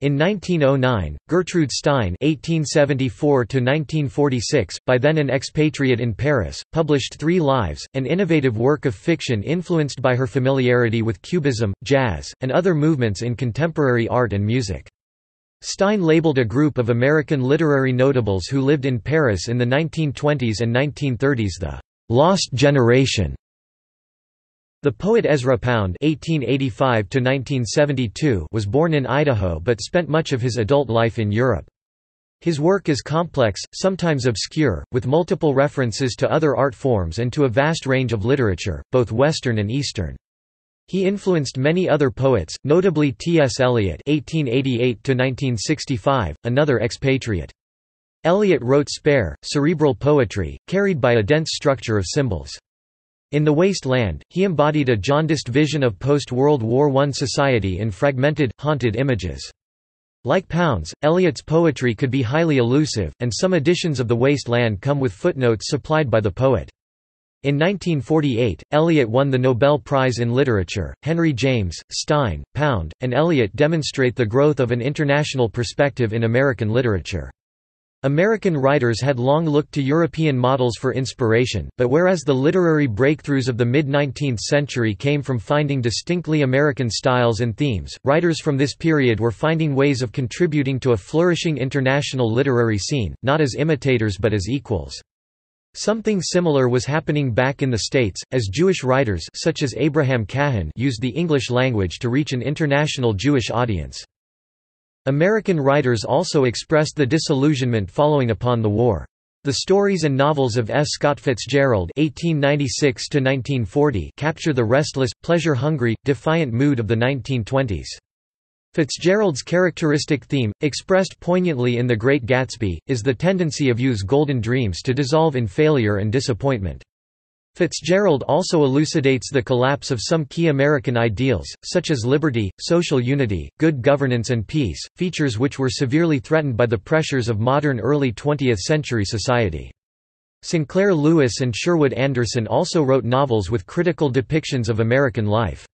In nineteen oh nine, Gertrude Stein (eighteen seventy-four to nineteen forty-six), by then an expatriate in Paris, published Three Lives, an innovative work of fiction influenced by her familiarity with Cubism, jazz, and other movements in contemporary art and music. Stein labeled a group of American literary notables who lived in Paris in the nineteen twenties and nineteen thirties the "Lost Generation". The poet Ezra Pound (eighteen eighty-five to nineteen seventy-two) was born in Idaho but spent much of his adult life in Europe. His work is complex, sometimes obscure, with multiple references to other art forms and to a vast range of literature, both Western and Eastern. He influenced many other poets, notably T S Eliot (eighteen eighty-eight to nineteen sixty-five), another expatriate. Eliot wrote spare, cerebral poetry, carried by a dense structure of symbols. In The Waste Land, he embodied a jaundiced vision of post-World War One society in fragmented, haunted images. Like Pound's, Eliot's poetry could be highly elusive, and some editions of The Waste Land come with footnotes supplied by the poet. In nineteen forty-eight, Eliot won the Nobel Prize in Literature. Henry James, Stein, Pound, and Eliot demonstrate the growth of an international perspective in American literature. American writers had long looked to European models for inspiration, but whereas the literary breakthroughs of the mid-nineteenth century came from finding distinctly American styles and themes, writers from this period were finding ways of contributing to a flourishing international literary scene, not as imitators but as equals. Something similar was happening back in the States, as Jewish writers such as Abraham Cahan used the English language to reach an international Jewish audience. American writers also expressed the disillusionment following upon the war. The stories and novels of F. Scott Fitzgerald (eighteen ninety-six to nineteen forty) capture the restless, pleasure-hungry, defiant mood of the nineteen twenties. Fitzgerald's characteristic theme, expressed poignantly in The Great Gatsby, is the tendency of youth's golden dreams to dissolve in failure and disappointment. Fitzgerald also elucidates the collapse of some key American ideals, such as liberty, social unity, good governance and peace, features which were severely threatened by the pressures of modern early twentieth century society. Sinclair Lewis and Sherwood Anderson also wrote novels with critical depictions of American life.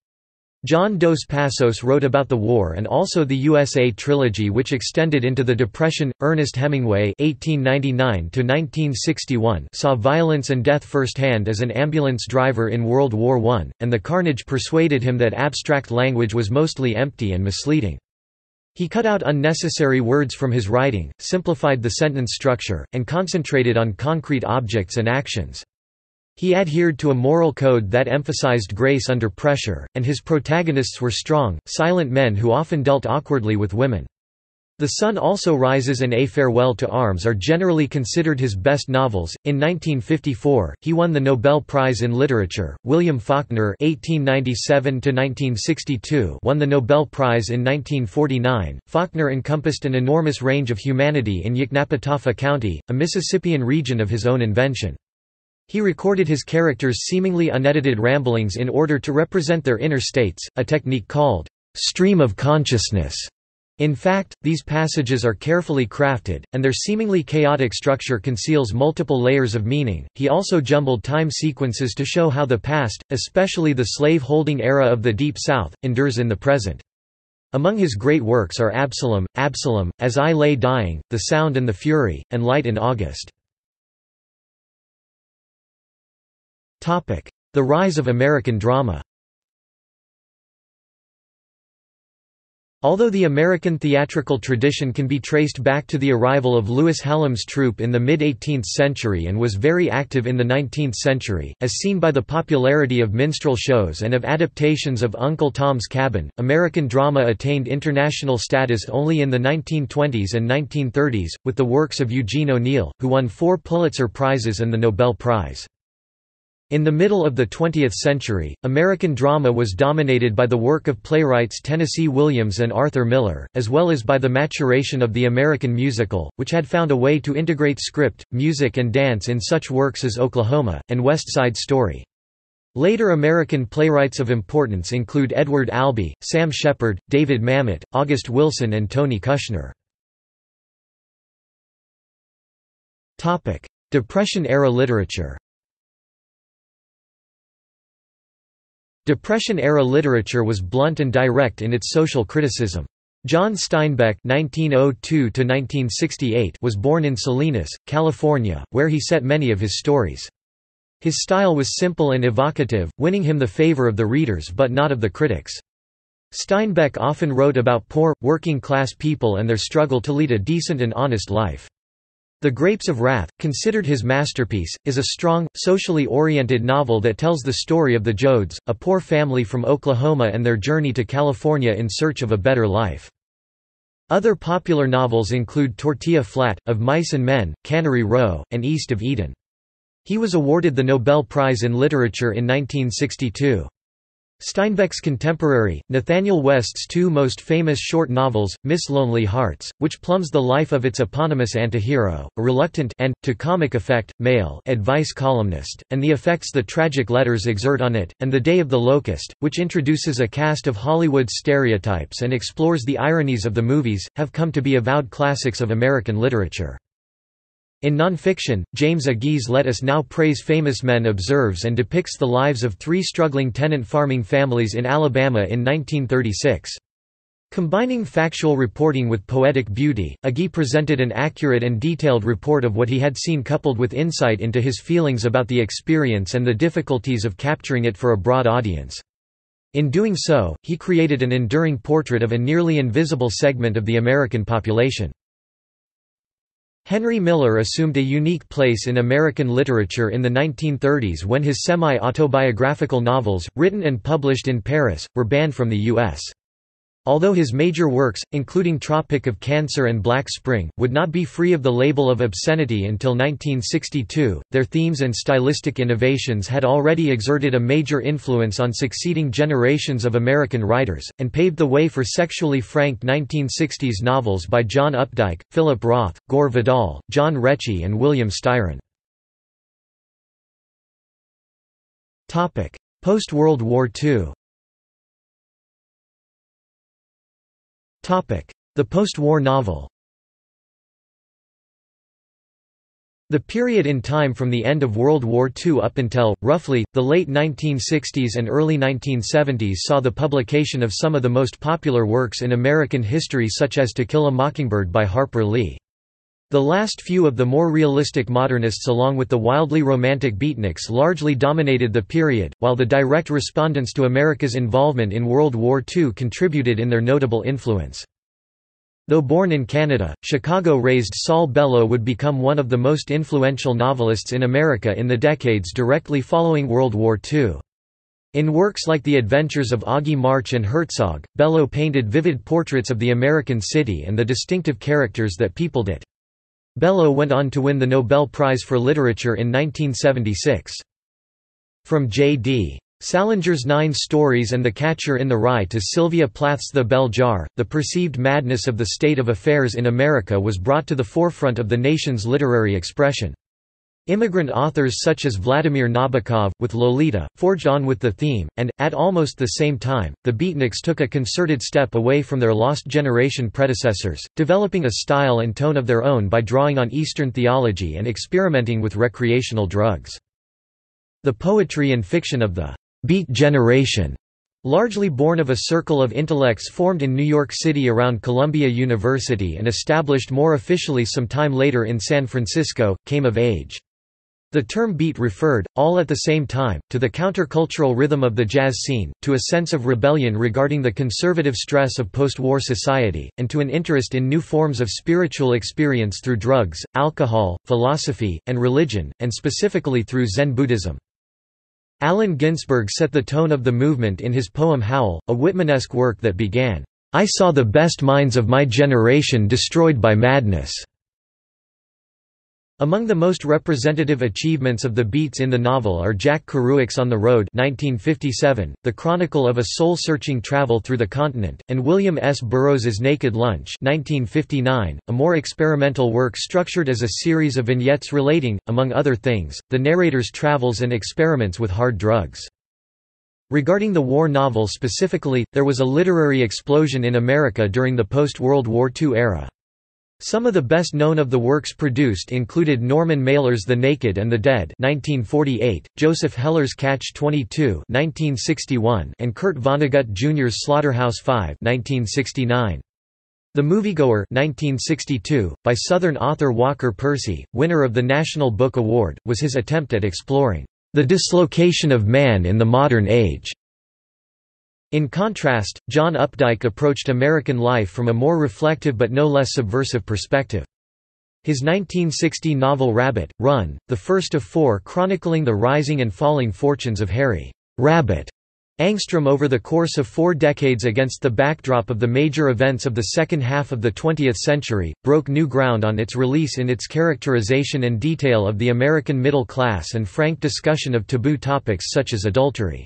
John Dos Passos wrote about the war and also the U S A trilogy which extended into the Depression. Ernest Hemingway (eighteen ninety-nine to nineteen sixty-one) saw violence and death firsthand as an ambulance driver in World War One, and the carnage persuaded him that abstract language was mostly empty and misleading. He cut out unnecessary words from his writing, simplified the sentence structure, and concentrated on concrete objects and actions. He adhered to a moral code that emphasized grace under pressure, and his protagonists were strong, silent men who often dealt awkwardly with women. The Sun Also Rises and A Farewell to Arms are generally considered his best novels. In nineteen fifty-four, he won the Nobel Prize in Literature. William Faulkner (eighteen ninety-seven to nineteen sixty-two) won the Nobel Prize in nineteen forty-nine. Faulkner encompassed an enormous range of humanity in Yeknapatawpha County, a Mississippian region of his own invention. He recorded his characters' seemingly unedited ramblings in order to represent their inner states, a technique called stream of consciousness. In fact, these passages are carefully crafted, and their seemingly chaotic structure conceals multiple layers of meaning. He also jumbled time sequences to show how the past, especially the slave-holding era of the Deep South, endures in the present. Among his great works are Absalom, Absalom, As I Lay Dying, The Sound and the Fury, and Light in August. The rise of American drama. Although the American theatrical tradition can be traced back to the arrival of Lewis Hallam's troupe in the mid-eighteenth century and was very active in the nineteenth century, as seen by the popularity of minstrel shows and of adaptations of Uncle Tom's Cabin, American drama attained international status only in the nineteen twenties and nineteen thirties, with the works of Eugene O'Neill, who won four Pulitzer Prizes and the Nobel Prize. In the middle of the twentieth century, American drama was dominated by the work of playwrights Tennessee Williams and Arthur Miller, as well as by the maturation of the American musical, which had found a way to integrate script, music and dance in such works as Oklahoma, and West Side Story. Later American playwrights of importance include Edward Albee, Sam Shepard, David Mamet, August Wilson and Tony Kushner. Depression-era literature. Depression-era literature was blunt and direct in its social criticism. John Steinbeck nineteen oh two to nineteen sixty-eight was born in Salinas, California, where he set many of his stories. His style was simple and evocative, winning him the favor of the readers but not of the critics. Steinbeck often wrote about poor, working-class people and their struggle to lead a decent and honest life. The Grapes of Wrath, considered his masterpiece, is a strong, socially oriented novel that tells the story of the Joads, a poor family from Oklahoma and their journey to California in search of a better life. Other popular novels include Tortilla Flat, Of Mice and Men, Cannery Row, and East of Eden. He was awarded the Nobel Prize in Literature in nineteen sixty-two. Steinbeck's contemporary, Nathaniel West's two most famous short novels, Miss Lonely Hearts, which plumbs the life of its eponymous antihero, a reluctant and, to comic effect, male advice columnist, and the effects the tragic letters exert on it, and The Day of the Locust, which introduces a cast of Hollywood stereotypes and explores the ironies of the movies, have come to be avowed classics of American literature. In nonfiction, James Agee's Let Us Now Praise Famous Men observes and depicts the lives of three struggling tenant farming families in Alabama in nineteen thirty-six. Combining factual reporting with poetic beauty, Agee presented an accurate and detailed report of what he had seen, coupled with insight into his feelings about the experience and the difficulties of capturing it for a broad audience. In doing so, he created an enduring portrait of a nearly invisible segment of the American population. Henry Miller assumed a unique place in American literature in the nineteen thirties when his semi-autobiographical novels, written and published in Paris, were banned from the U S Although his major works, including Tropic of Cancer and Black Spring, would not be free of the label of obscenity until nineteen sixty-two, their themes and stylistic innovations had already exerted a major influence on succeeding generations of American writers, and paved the way for sexually frank nineteen sixties novels by John Updike, Philip Roth, Gore Vidal, John Rechey and William Styron. Post-World War Two. The post-war novel. The period in time from the end of World War Two up until, roughly, the late nineteen sixties and early nineteen seventies saw the publication of some of the most popular works in American history, such as To Kill a Mockingbird by Harper Lee. The last few of the more realistic modernists, along with the wildly romantic beatniks, largely dominated the period, while the direct respondents to America's involvement in World War Two contributed in their notable influence. Though born in Canada, Chicago-raised Saul Bellow would become one of the most influential novelists in America in the decades directly following World War Two. In works like The Adventures of Augie March and Herzog, Bellow painted vivid portraits of the American city and the distinctive characters that peopled it. Bellow went on to win the Nobel Prize for Literature in nineteen seventy-six. From J D Salinger's Nine Stories and The Catcher in the Rye to Sylvia Plath's The Bell Jar, the perceived madness of the state of affairs in America was brought to the forefront of the nation's literary expression. Immigrant authors such as Vladimir Nabokov, with Lolita, forged on with the theme, and, at almost the same time, the beatniks took a concerted step away from their lost generation predecessors, developing a style and tone of their own by drawing on Eastern theology and experimenting with recreational drugs. The poetry and fiction of the Beat Generation, largely born of a circle of intellects formed in New York City around Columbia University and established more officially some time later in San Francisco, came of age. The term beat referred, all at the same time, to the countercultural rhythm of the jazz scene, to a sense of rebellion regarding the conservative stress of post-war society, and to an interest in new forms of spiritual experience through drugs, alcohol, philosophy, and religion, and specifically through Zen Buddhism. Allen Ginsberg set the tone of the movement in his poem Howl, a Whitmanesque work that began, "I saw the best minds of my generation destroyed by madness." Among the most representative achievements of the beats in the novel are Jack Kerouac's On the Road nineteen fifty-seven, the chronicle of a soul-searching travel through the continent, and William S. Burroughs's Naked Lunch nineteen fifty-nine, a more experimental work structured as a series of vignettes relating, among other things, the narrator's travels and experiments with hard drugs. Regarding the war novel specifically, there was a literary explosion in America during the post-World War Two era. Some of the best known of the works produced included Norman Mailer's The Naked and the Dead nineteen forty-eight, Joseph Heller's Catch twenty-two nineteen sixty-one, and Kurt Vonnegut Junior's Slaughterhouse-Five nineteen sixty-nine. The Moviegoer nineteen sixty-two, by Southern author Walker Percy, winner of the National Book Award, was his attempt at exploring the dislocation of man in the modern age. In contrast, John Updike approached American life from a more reflective but no less subversive perspective. His nineteen sixty novel Rabbit, Run, the first of four chronicling the rising and falling fortunes of Harry "Rabbit" Angstrom over the course of four decades against the backdrop of the major events of the second half of the twentieth century, broke new ground on its release in its characterization and detail of the American middle class and frank discussion of taboo topics such as adultery.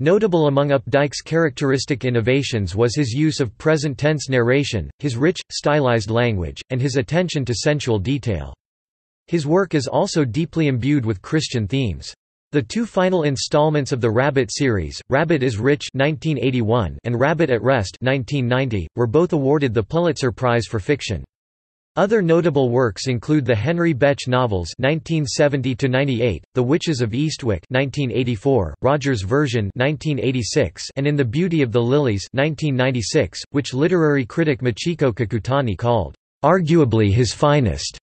Notable among Updike's characteristic innovations was his use of present-tense narration, his rich, stylized language, and his attention to sensual detail. His work is also deeply imbued with Christian themes. The two final installments of the Rabbit series, Rabbit is Rich nineteen eighty-one and Rabbit at Rest nineteen ninety, were both awarded the Pulitzer Prize for Fiction. Other notable works include the Henry Betch novels nineteen seventy to ninety-eight, The Witches of Eastwick nineteen eighty-four, Rogers' Version nineteen eighty-six, and In the Beauty of the Lilies nineteen ninety-six, which literary critic Michiko Kakutani called arguably his finest.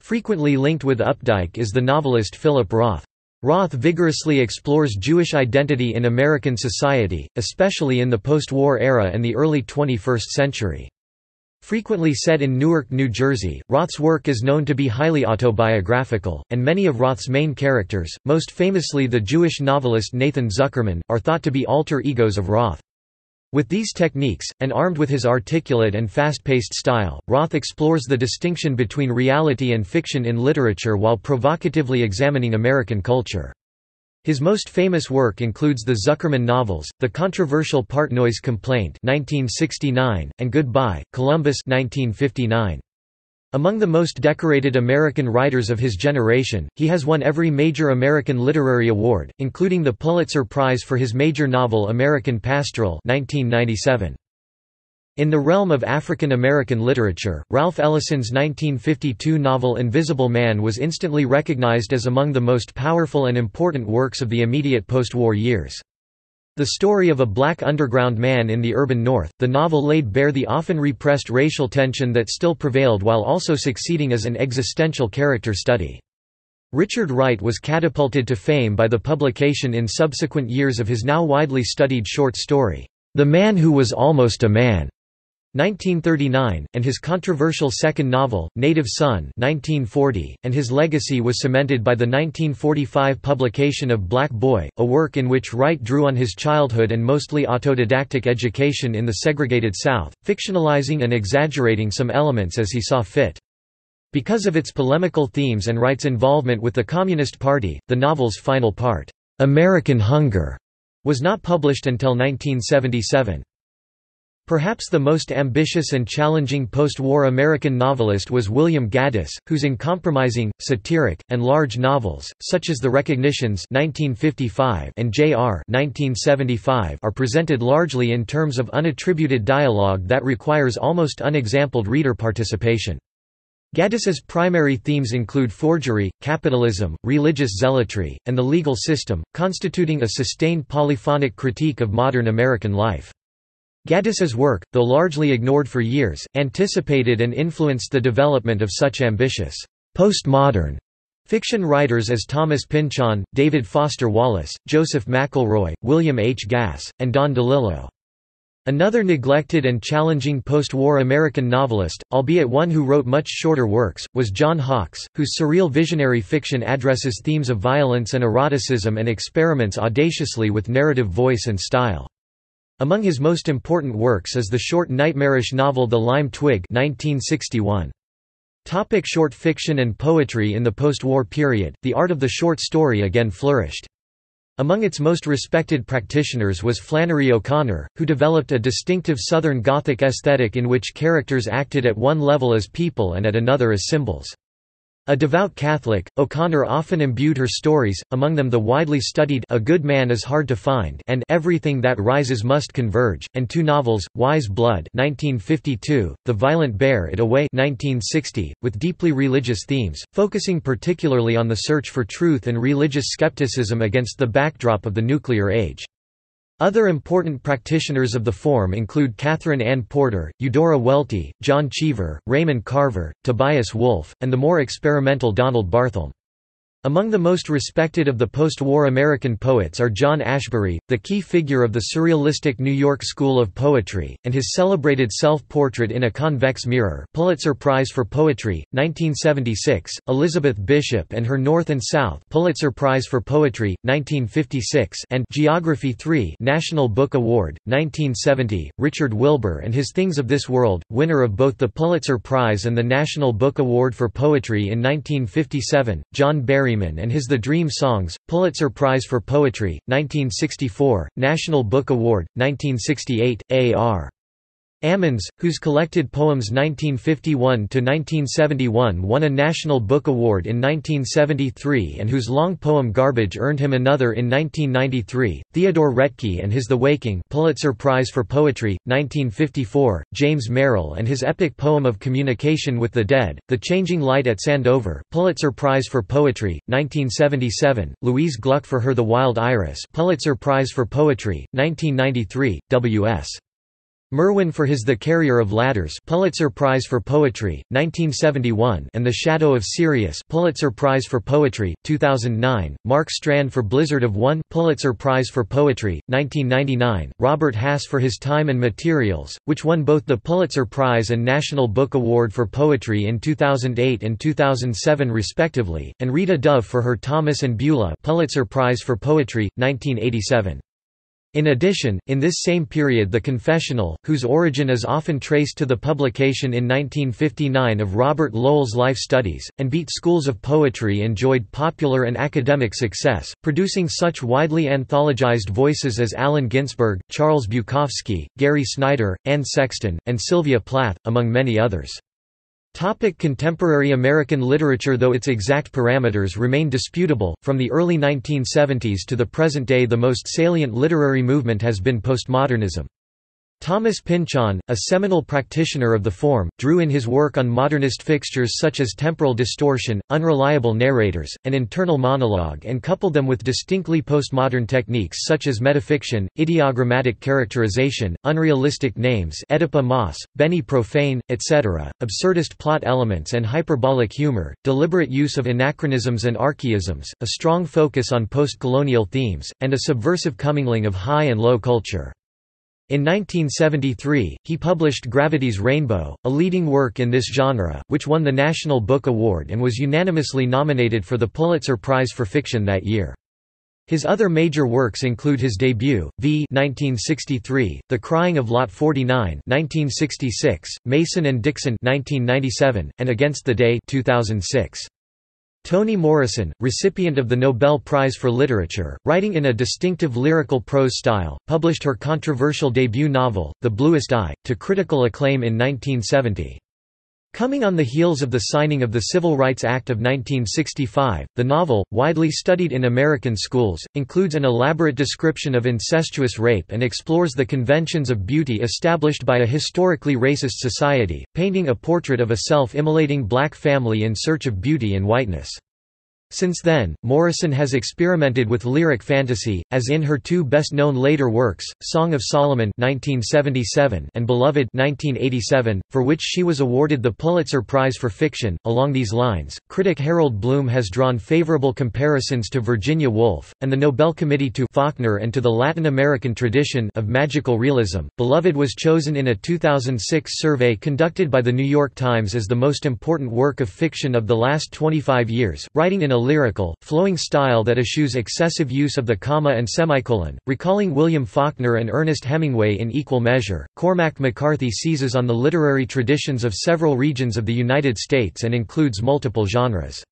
Frequently linked with Updike is the novelist Philip Roth. Roth vigorously explores Jewish identity in American society, especially in the post-war era and the early twenty-first century. Frequently set in Newark, New Jersey, Roth's work is known to be highly autobiographical, and many of Roth's main characters, most famously the Jewish novelist Nathan Zuckerman, are thought to be alter egos of Roth. With these techniques, and armed with his articulate and fast-paced style, Roth explores the distinction between reality and fiction in literature while provocatively examining American culture. His most famous work includes the Zuckerman novels, the controversial Partnoy's Complaint nineteen sixty-nine, and Goodbye, Columbus nineteen fifty-nine. Among the most decorated American writers of his generation, he has won every major American literary award, including the Pulitzer Prize for his major novel American Pastoral nineteen ninety-seven. In the realm of African American literature, Ralph Ellison's nineteen fifty-two novel Invisible Man was instantly recognized as among the most powerful and important works of the immediate post-war years. The story of a black underground man in the urban North, the novel laid bare the often repressed racial tension that still prevailed while also succeeding as an existential character study. Richard Wright was catapulted to fame by the publication in subsequent years of his now widely studied short story, The Man Who Was Almost a Man, nineteen thirty-nine, and his controversial second novel, Native Son nineteen forty, and his legacy was cemented by the nineteen forty-five publication of Black Boy, a work in which Wright drew on his childhood and mostly autodidactic education in the segregated South, fictionalizing and exaggerating some elements as he saw fit. Because of its polemical themes and Wright's involvement with the Communist Party, the novel's final part, American Hunger, was not published until nineteen seventy-seven. Perhaps the most ambitious and challenging post-war American novelist was William Gaddis, whose uncompromising, satiric, and large novels, such as The Recognitions nineteen fifty-five and J R nineteen seventy-five, are presented largely in terms of unattributed dialogue that requires almost unexampled reader participation. Gaddis's primary themes include forgery, capitalism, religious zealotry, and the legal system, constituting a sustained polyphonic critique of modern American life. Gaddis's work, though largely ignored for years, anticipated and influenced the development of such ambitious, postmodern fiction writers as Thomas Pynchon, David Foster Wallace, Joseph McElroy, William H. Gass, and Don DeLillo. Another neglected and challenging post-war American novelist, albeit one who wrote much shorter works, was John Hawkes, whose surreal visionary fiction addresses themes of violence and eroticism and experiments audaciously with narrative voice and style. Among his most important works is the short nightmarish novel The Lime Twig nineteen sixty-one. Topic: short fiction and poetry. In the post-war period, the art of the short story again flourished. Among its most respected practitioners was Flannery O'Connor, who developed a distinctive Southern Gothic aesthetic in which characters acted at one level as people and at another as symbols. A devout Catholic, O'Connor often imbued her stories, among them the widely studied A Good Man Is Hard to Find and Everything That Rises Must Converge, and two novels, Wise Blood nineteen fifty-two, The Violent Bear It Away nineteen sixty, with deeply religious themes, focusing particularly on the search for truth and religious skepticism against the backdrop of the nuclear age. Other important practitioners of the form include Catherine Ann Porter, Eudora Welty, John Cheever, Raymond Carver, Tobias Wolff, and the more experimental Donald Barthelme. Among the most respected of the post-war American poets are John Ashbery, the key figure of the surrealistic New York School of Poetry, and his celebrated self-portrait in a convex mirror, Pulitzer Prize for Poetry, nineteen seventy-six, Elizabeth Bishop and Her North and South, Pulitzer Prize for Poetry, nineteen fifty-six, and Geography three, National Book Award, nineteen seventy, Richard Wilbur and His Things of This World, winner of both the Pulitzer Prize and the National Book Award for Poetry in nineteen fifty-seven, John Berryman and His The Dream Songs, Pulitzer Prize for Poetry, nineteen sixty-four, National Book Award, nineteen sixty-eight, A R Ammons, whose collected poems nineteen fifty-one to nineteen seventy-one won a National Book Award in nineteen seventy-three and whose long poem Garbage earned him another in nineteen ninety-three, Theodore Retke and his The Waking, Pulitzer Prize for Poetry, nineteen fifty-four, James Merrill and his epic poem of communication with the dead, The Changing Light at Sandover, Pulitzer Prize for Poetry, nineteen seventy-seven, Louise Gluck for her The Wild Iris, Pulitzer Prize for Poetry, nineteen ninety-three, W S Merwin for his The Carrier of Ladders, Pulitzer Prize for Poetry, nineteen seventy-one, and The Shadow of Sirius, Pulitzer Prize for Poetry, two thousand nine. Mark Strand for Blizzard of One, Pulitzer Prize for Poetry, nineteen ninety-nine. Robert Hass for his Time and Materials, which won both the Pulitzer Prize and National Book Award for Poetry in two thousand eight and two thousand seven respectively, and Rita Dove for her Thomas and Beulah, Pulitzer Prize for Poetry, nineteen eighty-seven. In addition, in this same period The Confessional, whose origin is often traced to the publication in nineteen fifty-nine of Robert Lowell's Life Studies, and Beat Schools of Poetry enjoyed popular and academic success, producing such widely anthologized voices as Allen Ginsberg, Charles Bukowski, Gary Snyder, Anne Sexton, and Sylvia Plath, among many others. Topic contemporary American literature. Though its exact parameters remain disputable, from the early nineteen seventies to the present day the most salient literary movement has been postmodernism. Thomas Pynchon, a seminal practitioner of the form, drew in his work on modernist fixtures such as temporal distortion, unreliable narrators, and internal monologue, and coupled them with distinctly postmodern techniques such as metafiction, ideogrammatic characterization, unrealistic names, Oedipa Mas, Benny Profane, et cetera, absurdist plot elements and hyperbolic humor, deliberate use of anachronisms and archaisms, a strong focus on post-colonial themes, and a subversive commingling of high and low culture. In nineteen seventy-three, he published Gravity's Rainbow, a leading work in this genre, which won the National Book Award and was unanimously nominated for the Pulitzer Prize for Fiction that year. His other major works include his debut, V nineteen sixty-three, The Crying of Lot forty-nine nineteen sixty-six, Mason and Dixon nineteen ninety-seven, and Against the Day two thousand six. Toni Morrison, recipient of the Nobel Prize for Literature, writing in a distinctive lyrical prose style, published her controversial debut novel, The Bluest Eye, to critical acclaim in nineteen seventy. Coming on the heels of the signing of the Civil Rights Act of nineteen sixty-five, the novel, widely studied in American schools, includes an elaborate description of incestuous rape and explores the conventions of beauty established by a historically racist society, painting a portrait of a self-immolating black family in search of beauty and whiteness. Since then, Morrison has experimented with lyric fantasy, as in her two best-known later works, Song of Solomon nineteen seventy-seven and Beloved nineteen eighty-seven, for which she was awarded the Pulitzer Prize for Fiction. Along these lines, critic Harold Bloom has drawn favorable comparisons to Virginia Woolf, and the Nobel Committee to Faulkner and to the Latin American tradition of magical realism. Beloved was chosen in a two thousand six survey conducted by The New York Times as the most important work of fiction of the last twenty-five years, writing in a lyrical, flowing style that eschews excessive use of the comma and semicolon, recalling William Faulkner and Ernest Hemingway in equal measure. Cormac McCarthy seizes on the literary traditions of several regions of the United States and includes multiple genres.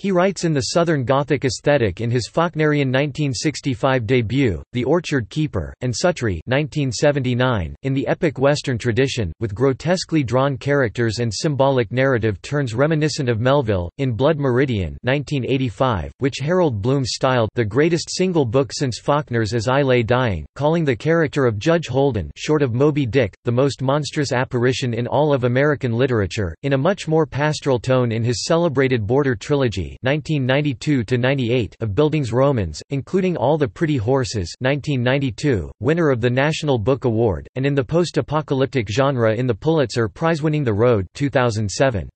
He writes in the Southern Gothic aesthetic in his Faulknerian nineteen sixty-five debut, The Orchard Keeper, and Sutri nineteen seventy-nine, in the epic Western tradition, with grotesquely drawn characters and symbolic narrative turns reminiscent of Melville, in Blood Meridian nineteen eighty-five, which Harold Bloom styled the greatest single book since Faulkner's As I Lay Dying, calling the character of Judge Holden, short of Moby Dick, the most monstrous apparition in all of American literature, in a much more pastoral tone in his celebrated Border Trilogy nineteen ninety-two to ninety-eight of Buildings Romans, including All the Pretty Horses nineteen ninety-two, winner of the National Book Award, and in the post-apocalyptic genre in the Pulitzer Prize-winning The Road two thousand seven.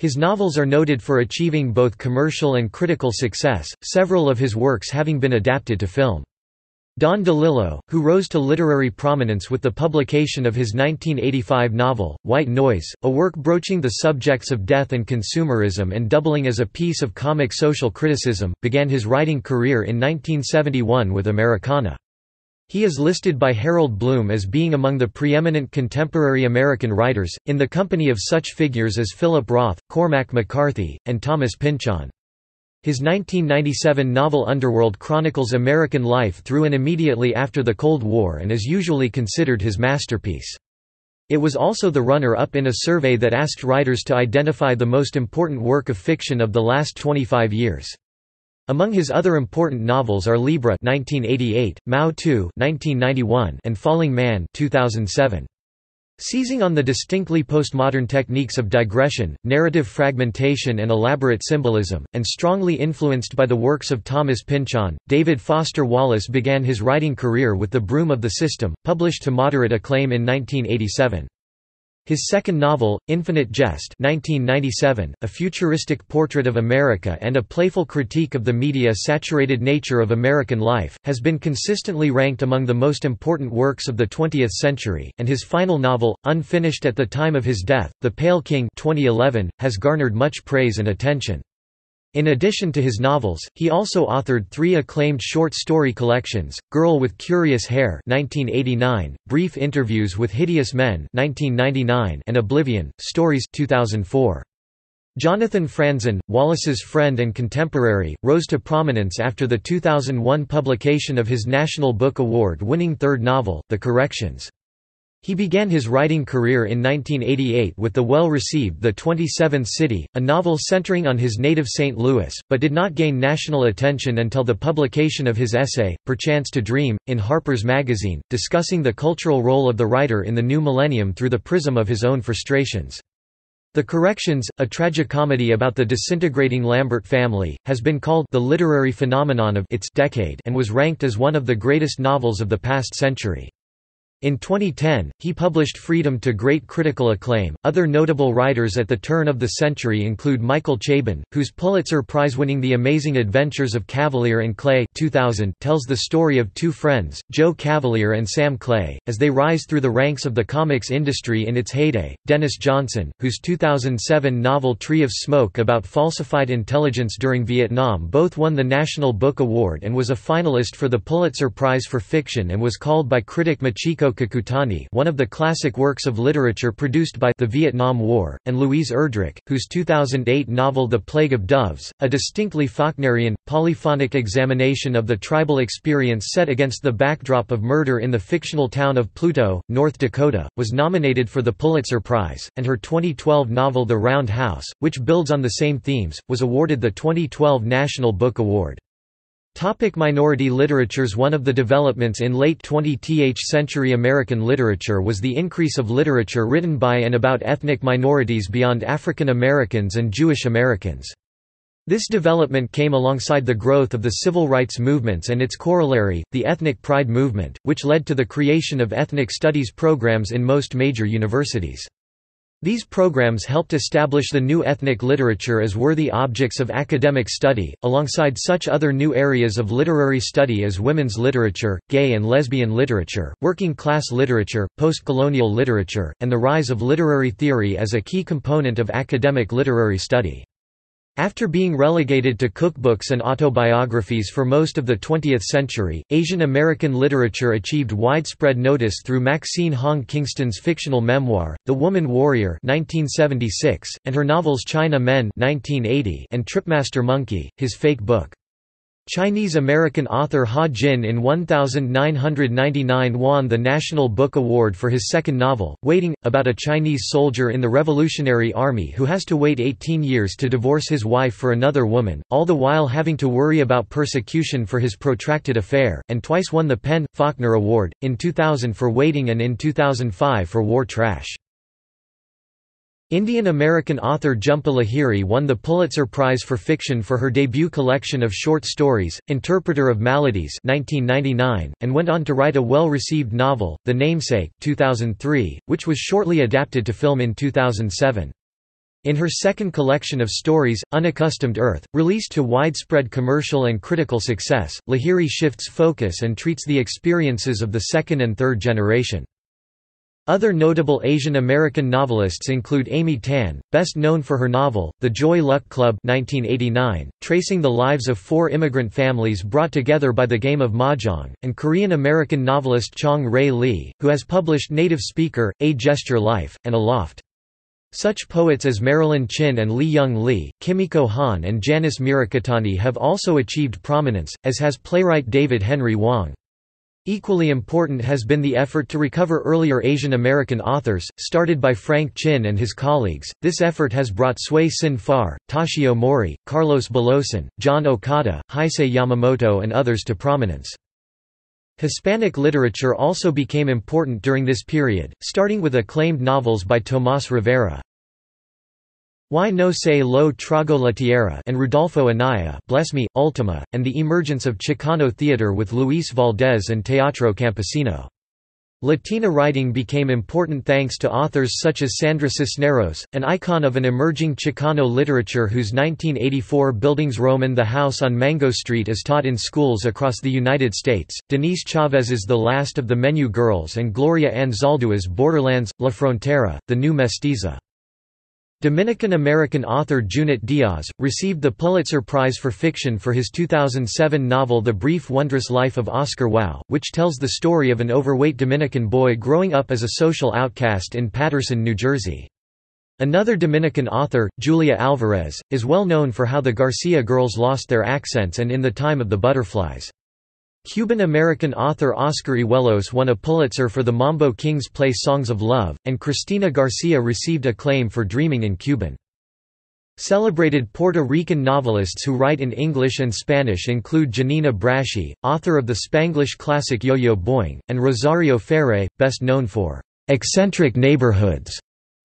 His novels are noted for achieving both commercial and critical success, several of his works having been adapted to film. Don DeLillo, who rose to literary prominence with the publication of his nineteen eighty-five novel, White Noise, a work broaching the subjects of death and consumerism and doubling as a piece of comic social criticism, began his writing career in nineteen seventy-one with Americana. He is listed by Harold Bloom as being among the preeminent contemporary American writers, in the company of such figures as Philip Roth, Cormac McCarthy, and Thomas Pynchon. His nineteen ninety-seven novel Underworld chronicles American life through and immediately after the Cold War and is usually considered his masterpiece. It was also the runner-up in a survey that asked writers to identify the most important work of fiction of the last twenty-five years. Among his other important novels are Libra nineteen eighty-eight, Mao Tu nineteen ninety-one, and Falling Man two thousand seven. Seizing on the distinctly postmodern techniques of digression, narrative fragmentation and elaborate symbolism, and strongly influenced by the works of Thomas Pynchon, David Foster Wallace began his writing career with The Broom of the System, published to moderate acclaim in nineteen eighty-seven. His second novel, Infinite Jest nineteen ninety-seven, a futuristic portrait of America and a playful critique of the media-saturated nature of American life, has been consistently ranked among the most important works of the twentieth century, and his final novel, unfinished at the time of his death, The Pale King twenty eleven, has garnered much praise and attention. In addition to his novels, he also authored three acclaimed short story collections, Girl with Curious Hair nineteen eighty-nine, Brief Interviews with Hideous Men nineteen ninety-nine, and Oblivion, Stories two thousand four. Jonathan Franzen, Wallace's friend and contemporary, rose to prominence after the two thousand one publication of his National Book Award-winning third novel, The Corrections. He began his writing career in nineteen eighty-eight with the well-received The twenty-seventh City, a novel centering on his native Saint Louis, but did not gain national attention until the publication of his essay, Perchance to Dream, in Harper's Magazine, discussing the cultural role of the writer in the new millennium through the prism of his own frustrations. The Corrections, a tragicomedy about the disintegrating Lambert family, has been called the literary phenomenon of its decade and was ranked as one of the greatest novels of the past century. In twenty ten, he published Freedom to great critical acclaim. Other notable writers at the turn of the century include Michael Chabon, whose Pulitzer Prize-winning *The Amazing Adventures of Cavalier and Clay* two thousand tells the story of two friends, Joe Cavalier and Sam Clay, as they rise through the ranks of the comics industry in its heyday. Dennis Johnson, whose two thousand seven novel *Tree of Smoke* about falsified intelligence during Vietnam both won the National Book Award and was a finalist for the Pulitzer Prize for Fiction, and was called by critic Michiko Kakutani one of the classic works of literature produced by the Vietnam War, and Louise Erdrich, whose two thousand eight novel The Plague of Doves, a distinctly Faulknerian, polyphonic examination of the tribal experience set against the backdrop of murder in the fictional town of Pluto, North Dakota, was nominated for the Pulitzer Prize, and her twenty twelve novel The Round House, which builds on the same themes, was awarded the twenty twelve National Book Award. Topic: minority literatures. One of the developments in late twentieth century American literature was the increase of literature written by and about ethnic minorities beyond African Americans and Jewish Americans. This development came alongside the growth of the civil rights movements and its corollary, the ethnic pride movement, which led to the creation of ethnic studies programs in most major universities. These programs helped establish the new ethnic literature as worthy objects of academic study, alongside such other new areas of literary study as women's literature, gay and lesbian literature, working-class literature, post-colonial literature, and the rise of literary theory as a key component of academic literary study. After being relegated to cookbooks and autobiographies for most of the twentieth century, Asian American literature achieved widespread notice through Maxine Hong Kingston's fictional memoir, The Woman Warrior nineteen seventy-six, and her novels China Men nineteen eighty and Tripmaster Monkey, his fake book. Chinese-American author Ha Jin in nineteen ninety-nine won the National Book Award for his second novel, Waiting, about a Chinese soldier in the Revolutionary Army who has to wait eighteen years to divorce his wife for another woman, all the while having to worry about persecution for his protracted affair, and twice won the Penn Faulkner Award, in two thousand for Waiting and in two thousand five for War Trash. Indian-American author Jhumpa Lahiri won the Pulitzer Prize for Fiction for her debut collection of short stories, Interpreter of Maladies nineteen ninety-nine, and went on to write a well-received novel, The Namesake two thousand three, which was shortly adapted to film in two thousand seven. In her second collection of stories, Unaccustomed Earth, released to widespread commercial and critical success, Lahiri shifts focus and treats the experiences of the second and third generation. Other notable Asian American novelists include Amy Tan, best known for her novel, The Joy Luck Club nineteen eighty-nine, tracing the lives of four immigrant families brought together by the game of mahjong, and Korean American novelist Chong Rae Lee, who has published Native Speaker, A Gesture Life, and Aloft. Such poets as Marilyn Chin and Lee Young Lee, Kimiko Han and Janice Mirikitani have also achieved prominence, as has playwright David Henry Wong. Equally important has been the effort to recover earlier Asian American authors, started by Frank Chin and his colleagues. This effort has brought Sui Sin Phar, Toshio Mori, Carlos Belosan, John Okada, Heisei Yamamoto, and others to prominence. Hispanic literature also became important during this period, starting with acclaimed novels by Tomás Rivera. Why no se lo trago la tierra and Rudolfo Anaya, Bless Me, Ultima, and the emergence of Chicano theater with Luis Valdés and Teatro Campesino. Latina writing became important thanks to authors such as Sandra Cisneros, an icon of an emerging Chicano literature whose nineteen eighty-four Buildings Roman The House on Mango Street is taught in schools across the United States, Denise Chavez's The Last of the Menu Girls and Gloria Anzaldua's Borderlands, La Frontera, The New Mestiza. Dominican-American author Junot Diaz received the Pulitzer Prize for Fiction for his two thousand seven novel The Brief Wondrous Life of Oscar Wilde, which tells the story of an overweight Dominican boy growing up as a social outcast in Paterson, New Jersey. Another Dominican author, Julia Alvarez, is well known for how the Garcia girls lost their accents and In the Time of the Butterflies. Cuban-American author Oscar Iwelos won a Pulitzer for the Mambo King's play Songs of Love, and Cristina Garcia received acclaim for Dreaming in Cuban. Celebrated Puerto Rican novelists who write in English and Spanish include Janina Brasci, author of the Spanglish classic Yo-Yo Boing, and Rosario Ferre, best known for "Eccentric Neighborhoods."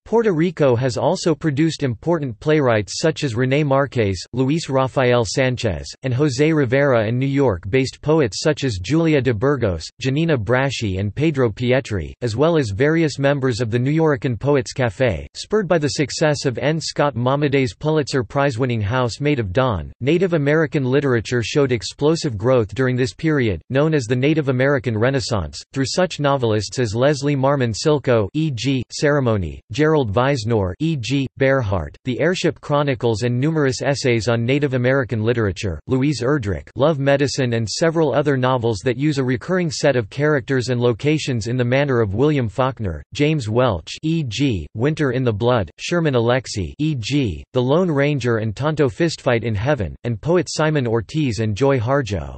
Puerto Rico has also produced important playwrights such as René Marques, Luis Rafael Sanchez, and José Rivera, and New York-based poets such as Julia de Burgos, Janina Brasci, and Pedro Pietri, as well as various members of the New Yorkan Poets Café. Spurred by the success of N. Scott Momaday's Pulitzer Prize-winning House Made of Dawn, Native American literature showed explosive growth during this period, known as the Native American Renaissance, through such novelists as Leslie Marmon Silko, for example, Ceremony, Gerald Visnor, for example, Bearheart, The Airship Chronicles, and numerous essays on Native American literature, Louise Erdrich, Love Medicine, and several other novels that use a recurring set of characters and locations in the manner of William Faulkner, James Welch, for example, Winter in the Blood, Sherman Alexie, for example, The Lone Ranger and Tonto Fistfight in Heaven, and poets Simon Ortiz and Joy Harjo.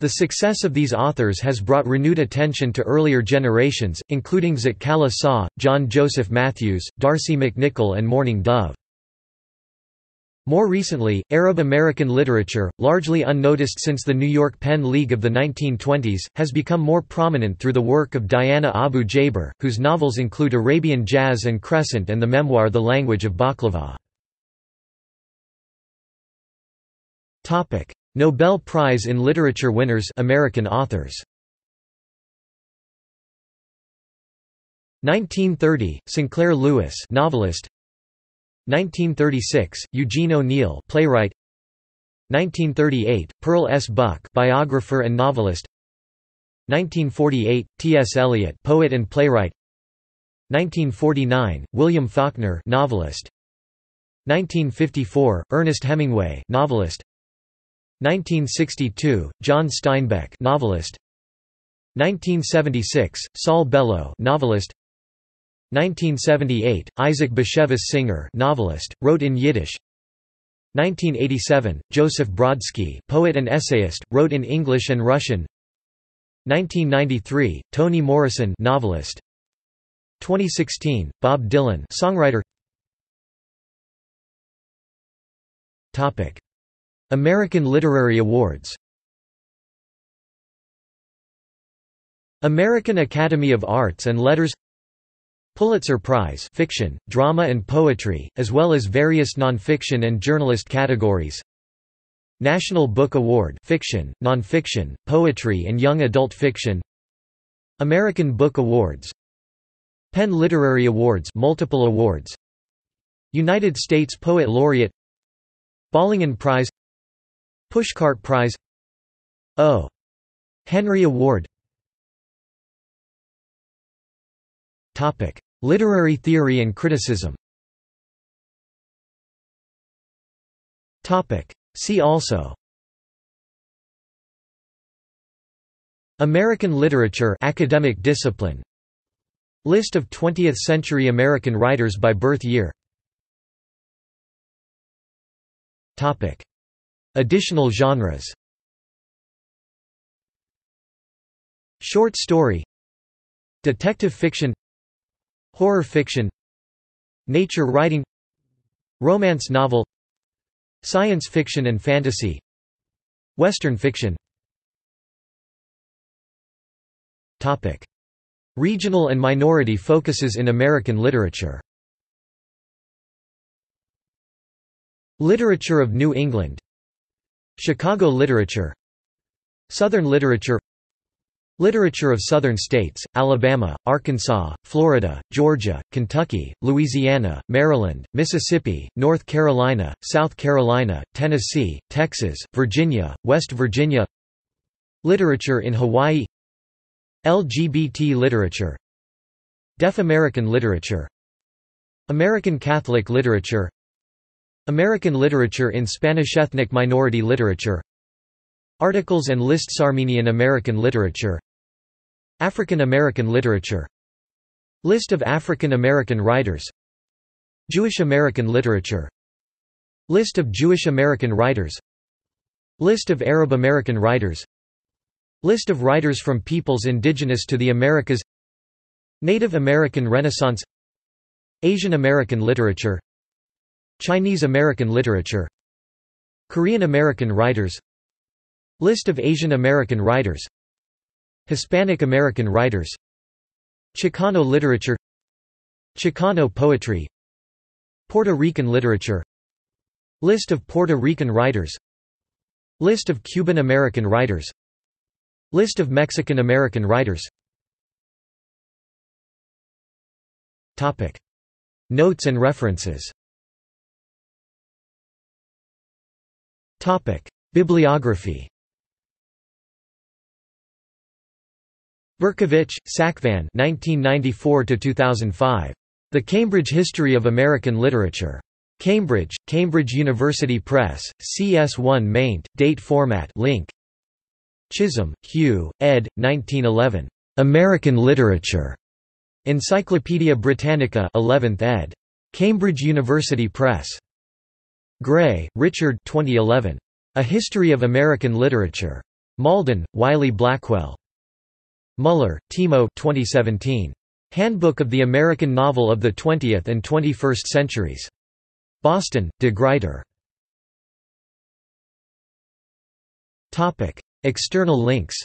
The success of these authors has brought renewed attention to earlier generations, including Zitkala Saw, John Joseph Matthews, Darcy McNichol, and Mourning Dove. More recently, Arab American literature, largely unnoticed since the New York Pen League of the nineteen twenties, has become more prominent through the work of Diana Abu Jaber, whose novels include Arabian Jazz and Crescent and the memoir The Language of Baklava. Nobel Prize in Literature winners, American authors. nineteen thirty, Sinclair Lewis, novelist. nineteen thirty-six, Eugene O'Neill, playwright. nineteen thirty-eight, Pearl S. Buck, biographer and novelist. nineteen forty-eight, T S Eliot, poet and playwright. nineteen forty-nine, William Faulkner, novelist. nineteen fifty-four, Ernest Hemingway, novelist. nineteen sixty-two, John Steinbeck, novelist. nineteen seventy-six, Saul Bellow, novelist. nineteen seventy-eight, Isaac Bashevis Singer, novelist, wrote in Yiddish. nineteen eighty-seven, Joseph Brodsky, poet and essayist, wrote in English and Russian. nineteen ninety-three, Toni Morrison, novelist. twenty sixteen, Bob Dylan, songwriter. Topic: American Literary Awards. American Academy of Arts and Letters. Pulitzer Prize, fiction, drama and poetry, as well as various nonfiction and journalist categories. National Book Award, fiction, nonfiction, poetry and young adult fiction. American Book Awards. Penn Literary Awards, multiple awards. United States Poet Laureate. Ballingan Prize. Pushcart Prize. O. Henry Award. Topic: Literary theory and criticism. Topic: See also: American literature, academic discipline. List of twentieth-century American writers by birth year. Topic: Additional genres. Short story, detective fiction, horror fiction, nature writing, romance novel, science fiction and fantasy, western fiction. Topic: Regional and minority focuses in American literature. Literature of New England, Chicago literature, Southern literature, literature of Southern states, Alabama, Arkansas, Florida, Georgia, Kentucky, Louisiana, Maryland, Mississippi, North Carolina, South Carolina, Tennessee, Texas, Virginia, West Virginia. Literature in Hawaii. L G B T literature. Deaf American literature. American Catholic literature. American literature in Spanish ethnic minority literature. Articles and lists: Armenian American literature, African American literature, List of African American writers, Jewish American literature, List of Jewish American writers, List of Arab American writers, List of writers from peoples indigenous to the Americas, Native American Renaissance, Asian American literature, Chinese American literature, Korean American writers, List of Asian American writers, Hispanic American writers, Chicano literature, Chicano poetry, Puerto Rican literature, List of Puerto Rican writers, List of Cuban American writers, List of Mexican American writers. Topic: Notes and references. Topic: Bibliography. Berkovich, Sackvan, nineteen ninety-four to two thousand five. The Cambridge History of American Literature. Cambridge, Cambridge University Press, C S one maint, date format link. Chisholm, Hugh, ed., nineteen eleven. American Literature. Encyclopædia Britannica, eleventh ed. Cambridge University Press. Gray, Richard, twenty eleven. A History of American Literature. Malden, Wiley Blackwell. Muller, Timo, twenty seventeen. Handbook of the American Novel of the twentieth and twenty-first Centuries. Boston, De Gruyter. Topic: External links.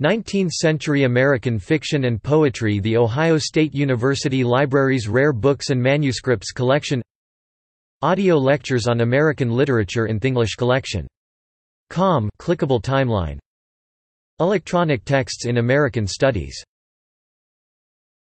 nineteenth-century American fiction and poetry. The Ohio State University Library's Rare Books and Manuscripts Collection. Audio lectures on American literature in Thinglish Collection. com clickable timeline. Electronic texts in American Studies.